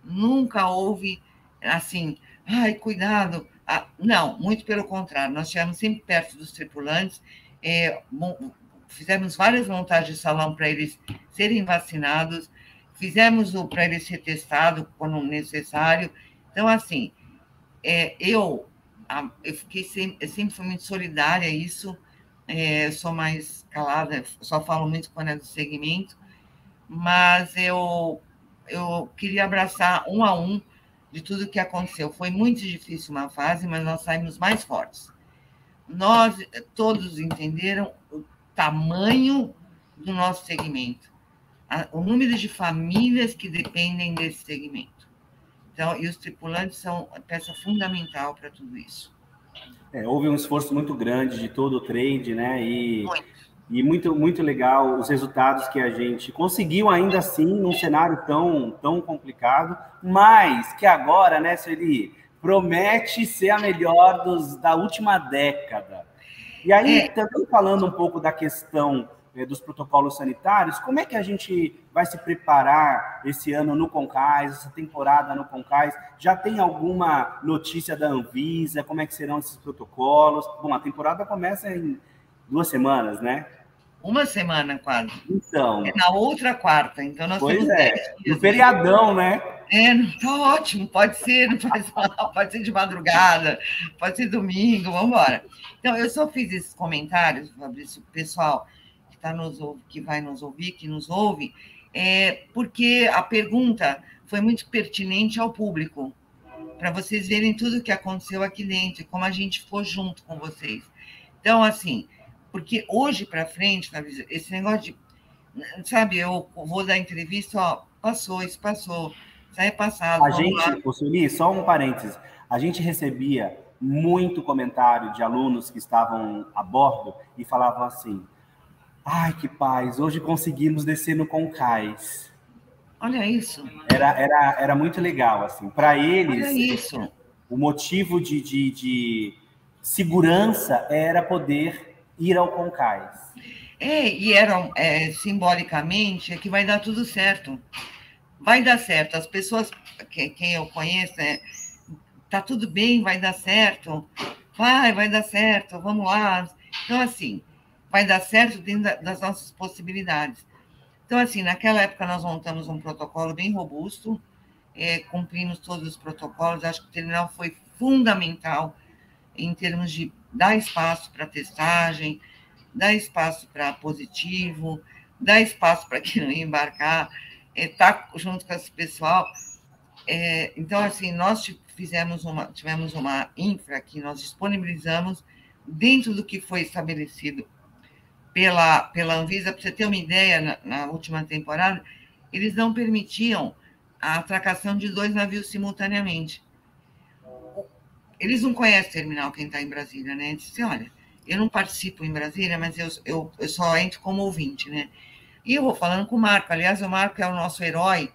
nunca houve assim, ai, cuidado. Ah, não, muito pelo contrário, nós estivemos sempre perto dos tripulantes, é, bom, fizemos várias montagens de salão para eles serem vacinados, fizemos o para eles ser testado quando necessário. Então, assim, é, eu, a, eu fiquei sempre, eu sempre fui muito solidária a isso, é, sou mais calada, só falo muito quando é do segmento, mas eu, eu queria abraçar um a um de tudo que aconteceu. Foi muito difícil uma fase, mas nós saímos mais fortes. Nós, todos entenderam o tamanho do nosso segmento, a, o número de famílias que dependem desse segmento. Então, e os tripulantes são a peça fundamental para tudo isso. É, houve um esforço muito grande de todo o trade, né? E muito. e muito muito legal os resultados que a gente conseguiu, ainda assim, num cenário tão, tão complicado, mas que agora, né, Sueli, promete ser a melhor dos, da última década. E aí, é. também falando um pouco da questão é, dos protocolos sanitários, como é que a gente vai se preparar esse ano no Concais, essa temporada no Concais? Já tem alguma notícia da Anvisa? Como é que serão esses protocolos? Bom, a temporada começa em duas semanas, né? Uma semana quase. Então. É na outra quarta, então nós pois temos dez é. dias. No feriadão, né? É, não, tá ótimo, pode ser, não faz mal, pode ser de madrugada, pode ser domingo, vamos embora. Então, eu só fiz esses comentários, Fabrício, pessoal que, tá nos, que vai nos ouvir, que nos ouve, é, porque a pergunta foi muito pertinente ao público, para vocês verem tudo o que aconteceu aqui dentro, como a gente foi junto com vocês. Então, assim... Porque hoje para frente, esse negócio de... Sabe, eu vou dar entrevista, ó, passou, isso passou, isso é passado. A gente, Sueli, só um parênteses. A gente recebia muito comentário de alunos que estavam a bordo e falavam assim, ai, que paz, hoje conseguimos descer no Concais. Olha isso. Era, era, era muito legal, assim. Para eles, Olha isso. o motivo de, de, de segurança era poder... ir ao Concais. É, e eram, é, simbolicamente, é que vai dar tudo certo. Vai dar certo. As pessoas, que, quem eu conheço, é, tá tudo bem, vai dar certo. Vai, vai dar certo, vamos lá. Então, assim, vai dar certo dentro da, das nossas possibilidades. Então, assim, naquela época nós montamos um protocolo bem robusto, é, cumprimos todos os protocolos, acho que o terminal foi fundamental em termos de dar espaço para testagem, dar espaço para positivo, dar espaço para quem não ia embarcar, estar é, tá junto com esse pessoal. É, então, assim, nós fizemos uma, tivemos uma infra que nós disponibilizamos dentro do que foi estabelecido pela, pela Anvisa. Para você ter uma ideia, na, na última temporada, eles não permitiam a atracação de dois navios simultaneamente. Eles não conhecem o terminal, quem está em Brasília, né? Eles dizem, olha, eu não participo em Brasília, mas eu, eu, eu só entro como ouvinte, né? E eu vou falando com o Marco. Aliás, o Marco é o nosso herói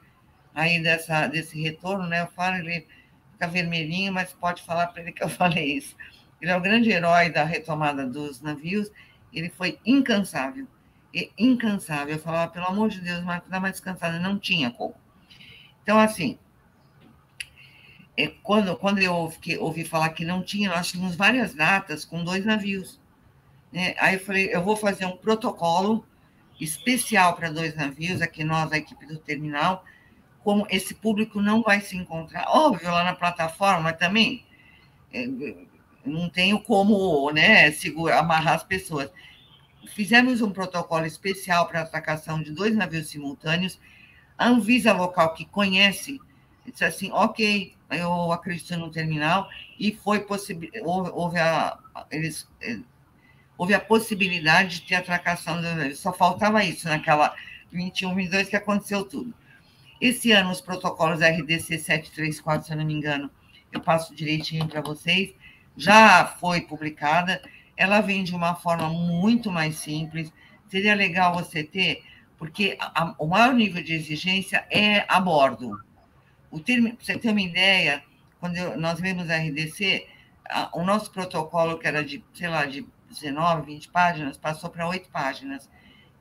aí dessa, desse retorno, né? Eu falo, ele fica vermelhinho, mas pode falar para ele que eu falei isso. Ele é o grande herói da retomada dos navios. Ele foi incansável, e incansável. Eu falava, pelo amor de Deus, Marco, dá uma descansada. Não tinha como. Então, assim... Quando, quando eu ouvi, ouvi falar que não tinha, nós tínhamos várias datas com dois navios. Né? Aí eu falei, eu vou fazer um protocolo especial para dois navios, aqui nós, a equipe do terminal, como esse público não vai se encontrar. Óbvio, lá na plataforma também, é, não tenho como, né, segurar, amarrar as pessoas. Fizemos um protocolo especial para a atracação de dois navios simultâneos. A Anvisa local que conhece, disse assim, ok, eu acredito no terminal, e foi possível, houve, houve, a, eles, houve a possibilidade de ter atracação, só faltava isso naquela vinte e um, vinte e dois que aconteceu tudo. Esse ano, os protocolos R D C sete três quatro, se eu não me engano, eu passo direitinho para vocês, já foi publicada, ela vem de uma forma muito mais simples, seria legal você ter, porque a, a, o maior nível de exigência é a bordo. O termo, para você ter uma ideia, quando eu, nós vimos a R D C, a, o nosso protocolo, que era de, sei lá, de dezenove, vinte páginas, passou para oito páginas.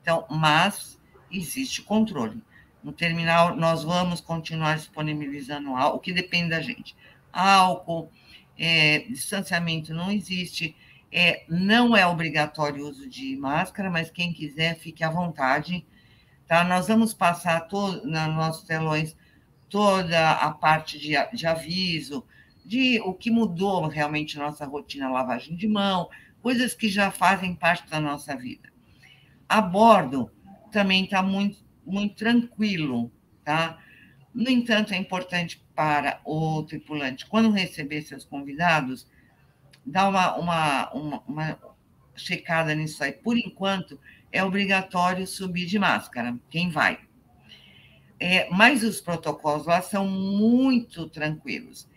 Então, mas existe controle. No terminal, nós vamos continuar disponibilizando o que depende da gente. Álcool, é, distanciamento não existe, é, não é obrigatório o uso de máscara, mas quem quiser, fique à vontade. Tá? Nós vamos passar todo, nos nossos telões toda a parte de, de aviso, de o que mudou realmente nossa rotina, lavagem de mão, coisas que já fazem parte da nossa vida. A bordo também está muito, muito tranquilo, tá? No entanto, é importante para o tripulante, quando receber seus convidados, dar uma, uma, uma, uma checada nisso aí. Por enquanto, é obrigatório subir de máscara, quem vai. É, mas os protocolos lá são muito tranquilos.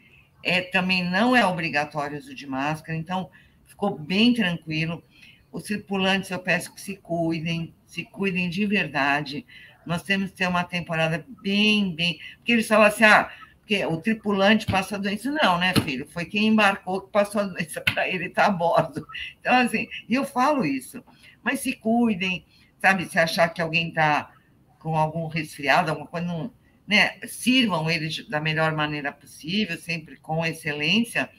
É, também não é obrigatório o uso de máscara, então ficou bem tranquilo. Os tripulantes, eu peço que se cuidem, se cuidem de verdade. Nós temos que ter uma temporada bem, bem... Porque eles falam assim, ah, porque o tripulante passa a doença. Não, né, filho? Foi quem embarcou que passou a doença para ele, tá a bordo. Então, assim, eu falo isso. Mas se cuidem, sabe? Se achar que alguém está com algum resfriado, alguma coisa, não, né? Sirvam eles da melhor maneira possível, sempre com excelência,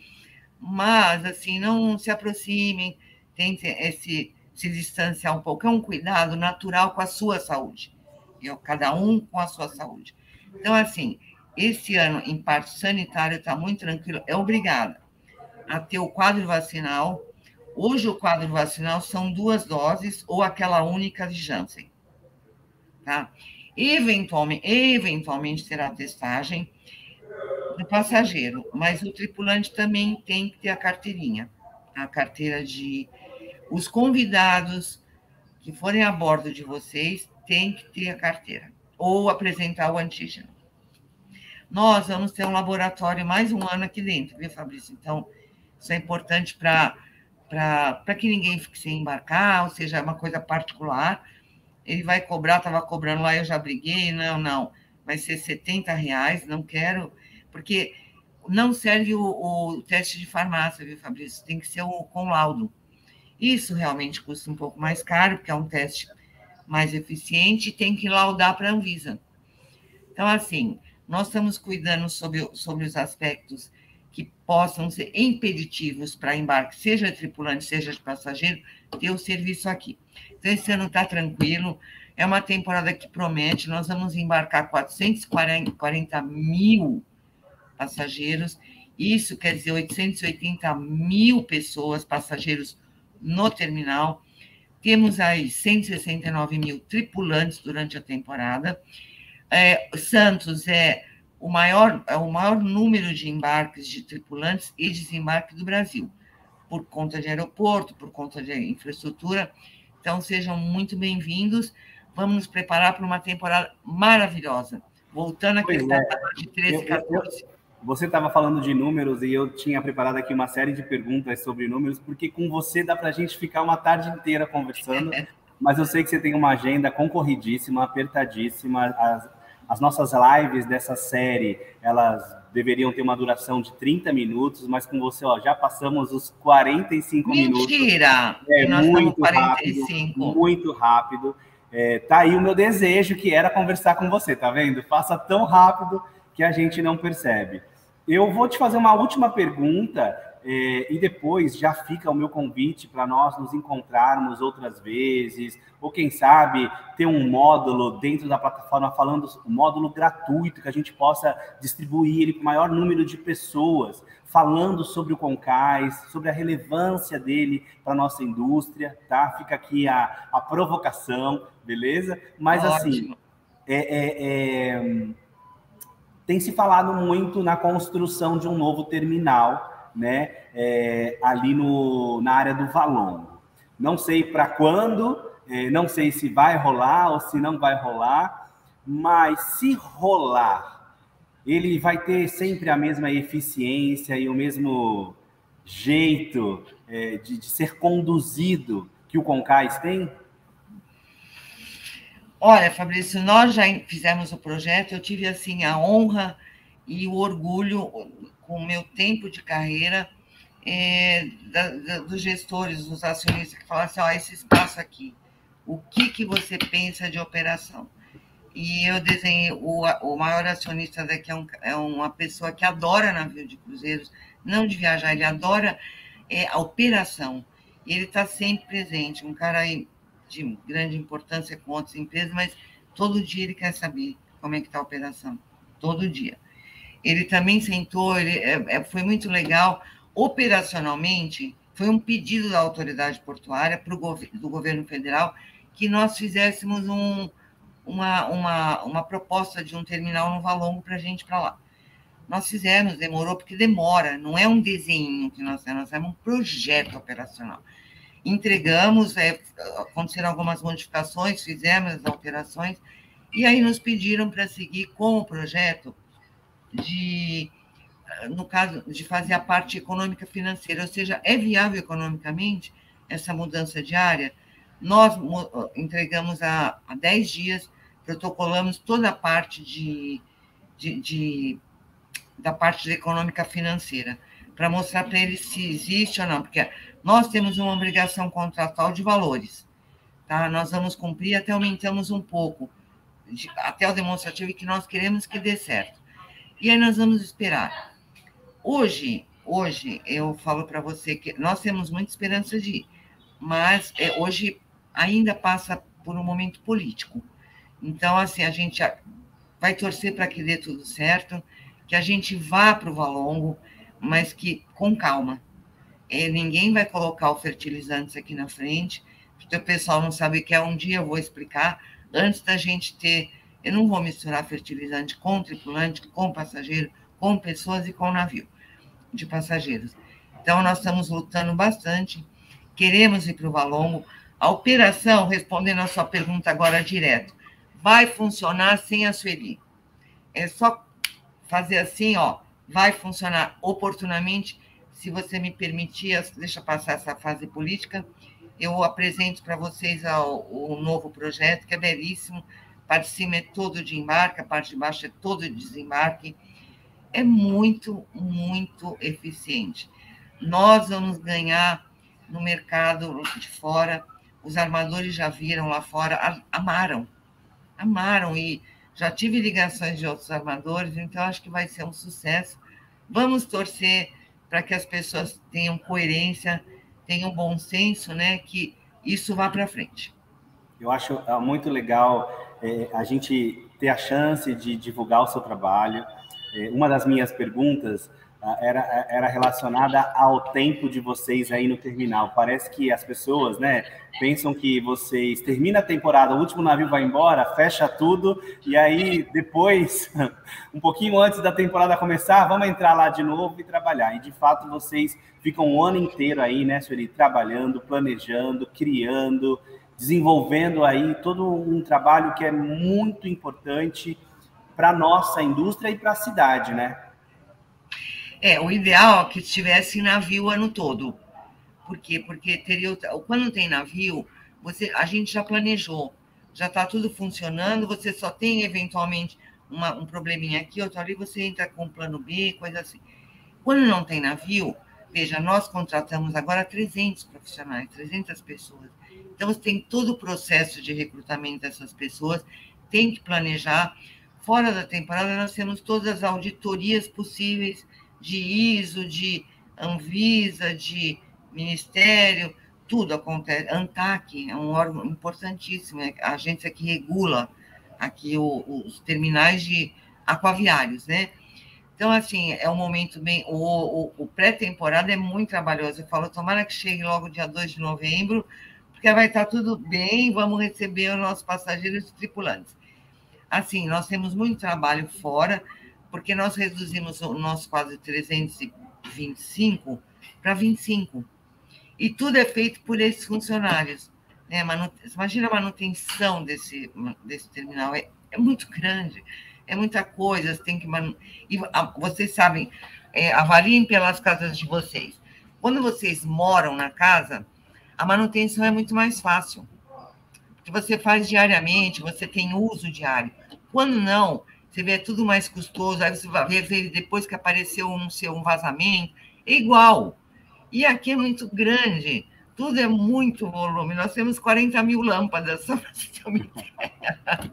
mas, assim, não se aproximem, tentem esse, se distanciar um pouco. É um cuidado natural com a sua saúde, eu, cada um com a sua saúde. Então, assim, esse ano, em parte sanitária, está muito tranquilo, é obrigada a ter o quadro vacinal. Hoje, o quadro vacinal são duas doses ou aquela única de Janssen. Tá? Eventualmente, eventualmente terá testagem do passageiro, mas o tripulante também tem que ter a carteirinha, a carteira de... Os convidados que forem a bordo de vocês têm que ter a carteira, ou apresentar o antígeno. Nós vamos ter um laboratório mais um ano aqui dentro, viu, Fabrício? Então, isso é importante para para que ninguém fique sem embarcar, ou seja, é uma coisa particular. Ele vai cobrar, estava cobrando lá, eu já briguei, não, não, vai ser setenta reais, não quero, porque não serve o, o teste de farmácia, viu, Fabrício? Tem que ser o, com laudo. Isso realmente custa um pouco mais caro, porque é um teste mais eficiente e tem que laudar para a Anvisa. Então, assim, nós estamos cuidando sobre, sobre os aspectos que possam ser impeditivos para embarque, seja tripulante, seja de passageiro, ter o serviço aqui. Então, esse ano está tranquilo, é uma temporada que promete, nós vamos embarcar quatrocentos e quarenta mil passageiros, isso quer dizer oitocentos e oitenta mil pessoas, passageiros no terminal, temos aí cento e sessenta e nove mil tripulantes durante a temporada. É, Santos é... O maior, o maior número de embarques de tripulantes e desembarque do Brasil, por conta de aeroporto, por conta de infraestrutura. Então, sejam muito bem-vindos. Vamos nos preparar para uma temporada maravilhosa. Voltando à questão é. de treze, quatorze. Eu, eu, você estava falando de números e eu tinha preparado aqui uma série de perguntas sobre números, porque com você dá para a gente ficar uma tarde inteira conversando, é. mas eu sei que você tem uma agenda concorridíssima, apertadíssima. As, As nossas lives dessa série, elas deveriam ter uma duração de trinta minutos, mas com você, ó, já passamos os quarenta e cinco Mentira! Minutos. Mentira! É nós muito quarenta e cinco. Rápido, muito rápido. É, tá aí o meu desejo, que era conversar com você, tá vendo? Passa tão rápido que a gente não percebe. Eu vou te fazer uma última pergunta, é, e depois já fica o meu convite para nós nos encontrarmos outras vezes, ou quem sabe ter um módulo dentro da plataforma falando, um módulo gratuito, que a gente possa distribuir ele para o maior número de pessoas, falando sobre o Concais, sobre a relevância dele para a nossa indústria, tá? Fica aqui a, a provocação, beleza? Mas Ótimo. assim, é, é, é... tem se falado muito na construção de um novo terminal, né, é, ali no, na área do Valongo. Não sei para quando, é, não sei se vai rolar ou se não vai rolar, mas se rolar, ele vai ter sempre a mesma eficiência e o mesmo jeito é, de, de ser conduzido que o Concais tem? Olha, Fabrício, nós já fizemos o projeto, eu tive assim a honra e o orgulho, com o meu tempo de carreira, é, da, da, dos gestores, dos acionistas, que falaram assim, ó, esse espaço aqui, o que, que você pensa de operação? E eu desenhei, o, o maior acionista daqui é, um, é uma pessoa que adora navio de cruzeiros, não de viajar, ele adora é, a operação. Ele está sempre presente, um cara de grande importância com outras empresas, mas todo dia ele quer saber como é que está a operação, todo dia. Ele também sentou, ele, é, foi muito legal. Operacionalmente, foi um pedido da autoridade portuária pro gov- do governo federal que nós fizéssemos um, uma, uma, uma proposta de um terminal no Valongo para a gente para lá. Nós fizemos, demorou, porque demora, não é um desenho que nós temos, nós temos um projeto operacional. Entregamos, é, aconteceram algumas modificações, fizemos as alterações, e aí nos pediram para seguir com o projeto de, no caso, de fazer a parte econômica financeira, ou seja, é viável economicamente essa mudança de área? Nós entregamos há dez dias, protocolamos toda a parte de, de, de da parte da econômica financeira, para mostrar para eles se existe ou não, porque nós temos uma obrigação contratual de valores, tá? Nós vamos cumprir, até aumentamos um pouco, de, até o demonstrativo que nós queremos que dê certo. E aí nós vamos esperar. Hoje, hoje eu falo para você que nós temos muita esperança de ir, mas é, hoje ainda passa por um momento político. Então, assim, a gente vai torcer para que dê tudo certo, que a gente vá para o Valongo, mas que com calma. É, ninguém vai colocar o fertilizante aqui na frente, porque o pessoal não sabe o que é, um dia eu vou explicar, antes da gente ter... Eu não vou misturar fertilizante com tripulante, com passageiro, com pessoas e com navio de passageiros. Então, nós estamos lutando bastante, queremos ir para o Valongo. A operação, respondendo a sua pergunta agora direto, vai funcionar sem a Sueli. É só... fazer assim, ó, vai funcionar oportunamente. Se você me permitir, deixa eu passar essa fase política, eu apresento para vocês ó, o novo projeto, que é belíssimo. A parte de cima é todo de embarque, a parte de baixo é todo de desembarque. É muito, muito eficiente. Nós vamos ganhar no mercado de fora. Os armadores já viram lá fora, amaram, amaram e... já tive ligações de outros armadores, então acho que vai ser um sucesso. Vamos torcer para que as pessoas tenham coerência, tenham bom senso, né? Que isso vá para frente. Eu acho muito legal é, a gente ter a chance de divulgar o seu trabalho. É, uma das minhas perguntas era, era relacionada ao tempo de vocês aí no terminal. Parece que as pessoas, né, pensam que vocês terminam a temporada, o último navio vai embora, fecha tudo, e aí depois, um pouquinho antes da temporada começar, vamos entrar lá de novo e trabalhar. E, de fato, vocês ficam o ano inteiro aí, né, Sueli, trabalhando, planejando, criando, desenvolvendo aí todo um trabalho que é muito importante para a nossa indústria e para a cidade, né? É, o ideal é que tivesse navio o ano todo. Por quê? Porque teria, quando tem navio, você, a gente já planejou, já está tudo funcionando, você só tem, eventualmente, uma, um probleminha aqui, outro ali, você entra com plano B, coisa assim. Quando não tem navio, veja, nós contratamos agora trezentos profissionais, trezentas pessoas. Então, você tem todo o processo de recrutamento dessas pessoas, tem que planejar. Fora da temporada, nós temos todas as auditorias possíveis de ISO, de Anvisa, de... Ministério, tudo acontece. ANTAQ é um órgão importantíssimo, é a agência que regula aqui o, os terminais de aquaviários, né? Então, assim, é um momento bem... O, o, o pré-temporada é muito trabalhoso. Eu falo, tomara que chegue logo dia dois de novembro, porque vai estar tudo bem, vamos receber os nossos passageiros e tripulantes. Assim, nós temos muito trabalho fora, porque nós reduzimos o nosso quadro de trezentos e vinte e cinco para vinte e cinco. E tudo é feito por esses funcionários, né? Imagina a manutenção desse, desse terminal, é, é muito grande, é muita coisa, você tem que... Man... E, a, vocês sabem, é, avaliem pelas casas de vocês. Quando vocês moram na casa, a manutenção é muito mais fácil, porque você faz diariamente, você tem uso diário. Quando não, você vê é tudo mais custoso, aí você vai ver depois que apareceu um, um vazamento, é igual. E aqui é muito grande, tudo é muito volume. Nós temos quarenta mil lâmpadas, só para você ter uma ideia.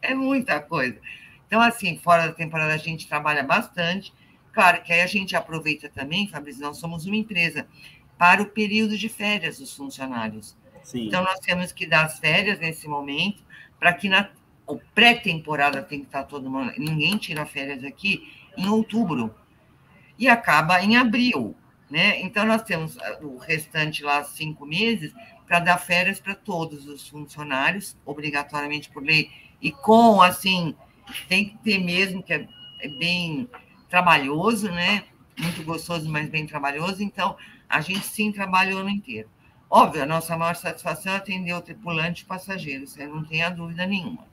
É muita coisa. Então, assim, fora da temporada a gente trabalha bastante. Claro que aí a gente aproveita também, Fabrício, nós somos uma empresa, para o período de férias dos funcionários. Sim. Então, nós temos que dar as férias nesse momento, para que na pré-temporada tem que estar todo mundo... Ninguém tira férias aqui em outubro. E acaba em abril, né? Então, nós temos o restante lá, cinco meses, para dar férias para todos os funcionários, obrigatoriamente por lei, e com, assim, tem que ter mesmo, que é, é bem... trabalhoso, né? Muito gostoso, mas bem trabalhoso. Então, a gente sim trabalha o ano inteiro. Óbvio, a nossa maior satisfação é atender o tripulante e o passageiro, você não tem a dúvida nenhuma.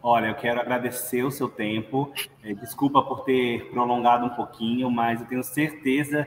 Olha, eu quero agradecer o seu tempo. Desculpa por ter prolongado um pouquinho, mas eu tenho certeza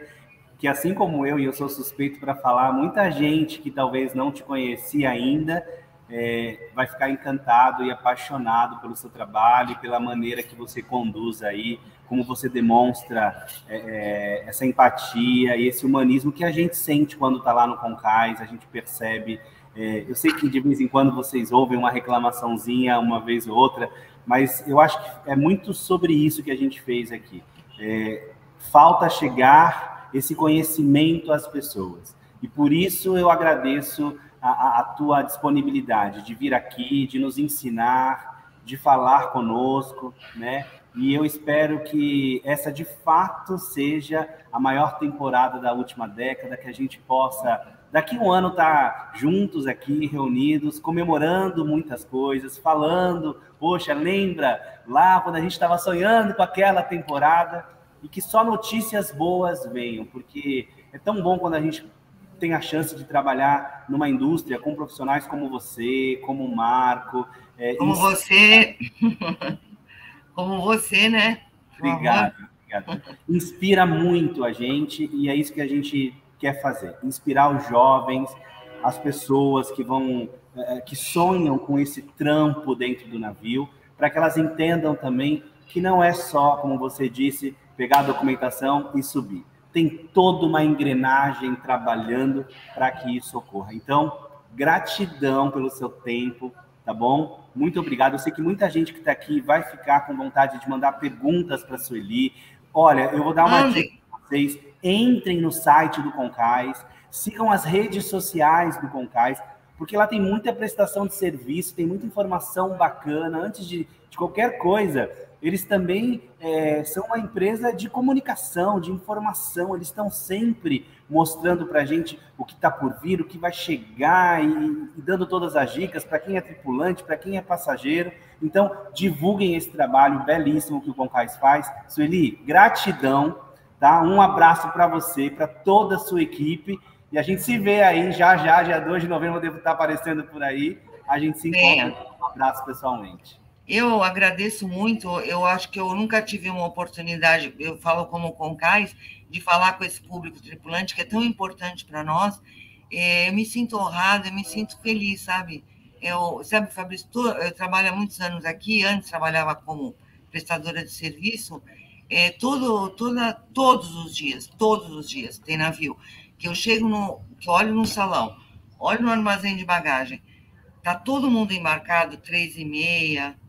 que, assim como eu, e eu sou suspeito para falar, muita gente que talvez não te conhecia ainda é, vai ficar encantado e apaixonado pelo seu trabalho, pela maneira que você conduz aí, como você demonstra é, essa empatia e esse humanismo que a gente sente quando está lá no Concais, a gente percebe. É, eu sei que de vez em quando vocês ouvem uma reclamaçãozinha uma vez ou outra, mas eu acho que é muito sobre isso que a gente fez aqui. É, falta chegar esse conhecimento às pessoas. E por isso eu agradeço a, a tua disponibilidade de vir aqui, de nos ensinar, de falar conosco, né? E eu espero que essa, de fato, seja a maior temporada da última década, que a gente possa, daqui a um ano, estar juntos aqui, reunidos, comemorando muitas coisas, falando, poxa, lembra lá quando a gente estava sonhando com aquela temporada, e que só notícias boas venham, porque é tão bom quando a gente tem a chance de trabalhar numa indústria com profissionais como você, como o Marco. É, como isso... você... Como você, né? Obrigado, obrigado. Inspira muito a gente e é isso que a gente quer fazer. Inspirar os jovens, as pessoas que vão, que sonham com esse trampo dentro do navio, para que elas entendam também que não é só, como você disse, pegar a documentação e subir. Tem toda uma engrenagem trabalhando para que isso ocorra. Então, gratidão pelo seu tempo, tá bom? Muito obrigado. Eu sei que muita gente que está aqui vai ficar com vontade de mandar perguntas para a Sueli. Olha, eu vou dar uma dica para vocês. Entrem no site do Concais, sigam as redes sociais do Concais, porque lá tem muita prestação de serviço, tem muita informação bacana. Antes de, de qualquer coisa, eles também é, são uma empresa de comunicação, de informação. Eles estão sempre mostrando para a gente o que está por vir, o que vai chegar e, e dando todas as dicas para quem é tripulante, para quem é passageiro. Então, divulguem esse trabalho belíssimo que o Concais faz. Sueli, gratidão, tá? Um abraço para você, para toda a sua equipe. E a gente se vê aí já, já, dia dois de novembro, eu devo estar aparecendo por aí. A gente se encontra. Um abraço pessoalmente. Eu agradeço muito, eu acho que eu nunca tive uma oportunidade, eu falo como Concais, de falar com esse público tripulante, que é tão importante para nós. Eu me sinto honrada, eu me sinto feliz, sabe? Eu, sabe, Fabrício, eu trabalho há muitos anos aqui, antes trabalhava como prestadora de serviço, é, todo, toda, todos os dias, todos os dias, tem navio, que eu chego, no, que olho no salão, olho no armazém de bagagem, tá todo mundo embarcado, três e meia,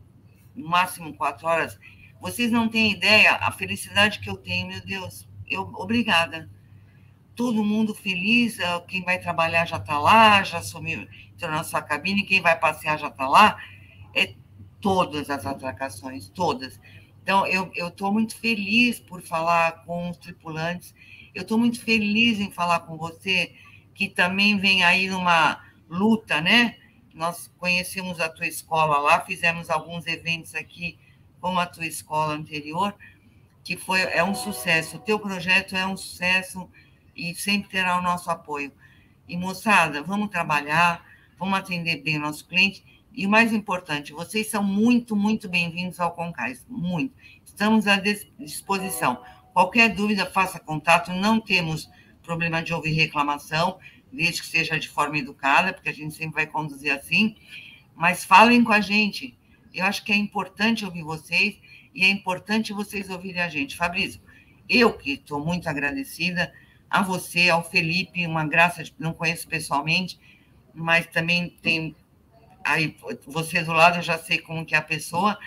no máximo quatro horas, vocês não têm ideia a felicidade que eu tenho, meu Deus, eu, obrigada. Todo mundo feliz, quem vai trabalhar já está lá, já assumiu, entrou na sua cabine, quem vai passear já está lá, é todas as atracações, todas. Então, eu estou muito feliz por falar com os tripulantes, eu estou muito feliz em falar com você, que também vem aí numa luta, né? Nós conhecemos a tua escola lá, fizemos alguns eventos aqui com a tua escola anterior, que foi, é um sucesso. O teu projeto é um sucesso e sempre terá o nosso apoio. E, moçada, vamos trabalhar, vamos atender bem o nosso cliente. E o mais importante, vocês são muito, muito bem-vindos ao Concais, muito. Estamos à disposição. Qualquer dúvida, faça contato, não temos problema de ouvir reclamação, desde que seja de forma educada, porque a gente sempre vai conduzir assim, mas falem com a gente, Eu acho que é importante ouvir vocês e é importante vocês ouvirem a gente. Fabrício, eu que estou muito agradecida a você, ao Felipe, uma graça, de, não conheço pessoalmente, mas também tem aí, você do lado, eu já sei como que é a pessoa.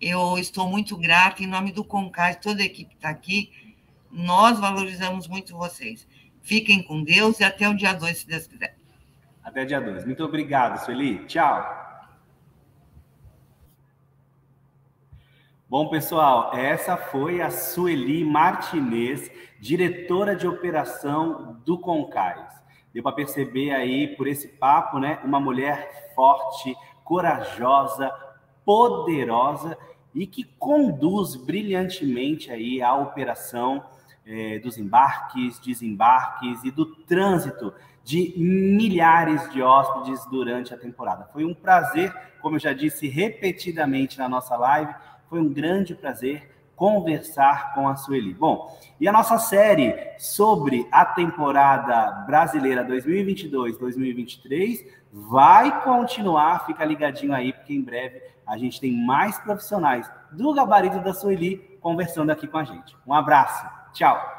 Eu estou muito grata, em nome do Concais, toda a equipe está aqui, nós valorizamos muito vocês. Fiquem com Deus e até o dia dois, se Deus quiser. Até dia dois. Muito obrigado, Sueli. Tchau. Bom, pessoal, essa foi a Sueli Martinez, diretora de operação do Concais. Deu para perceber aí, por esse papo, né, uma mulher forte, corajosa, poderosa e que conduz brilhantemente aí a operação eh, dos embarques, desembarques e do trânsito de milhares de hóspedes durante a temporada. Foi um prazer, como eu já disse repetidamente na nossa live, foi um grande prazer conversar com a Sueli. Bom, e a nossa série sobre a temporada brasileira dois mil e vinte e dois, dois mil e vinte e três vai continuar, fica ligadinho aí, porque em breve a gente tem mais profissionais do gabarito da Sueli conversando aqui com a gente. Um abraço, tchau!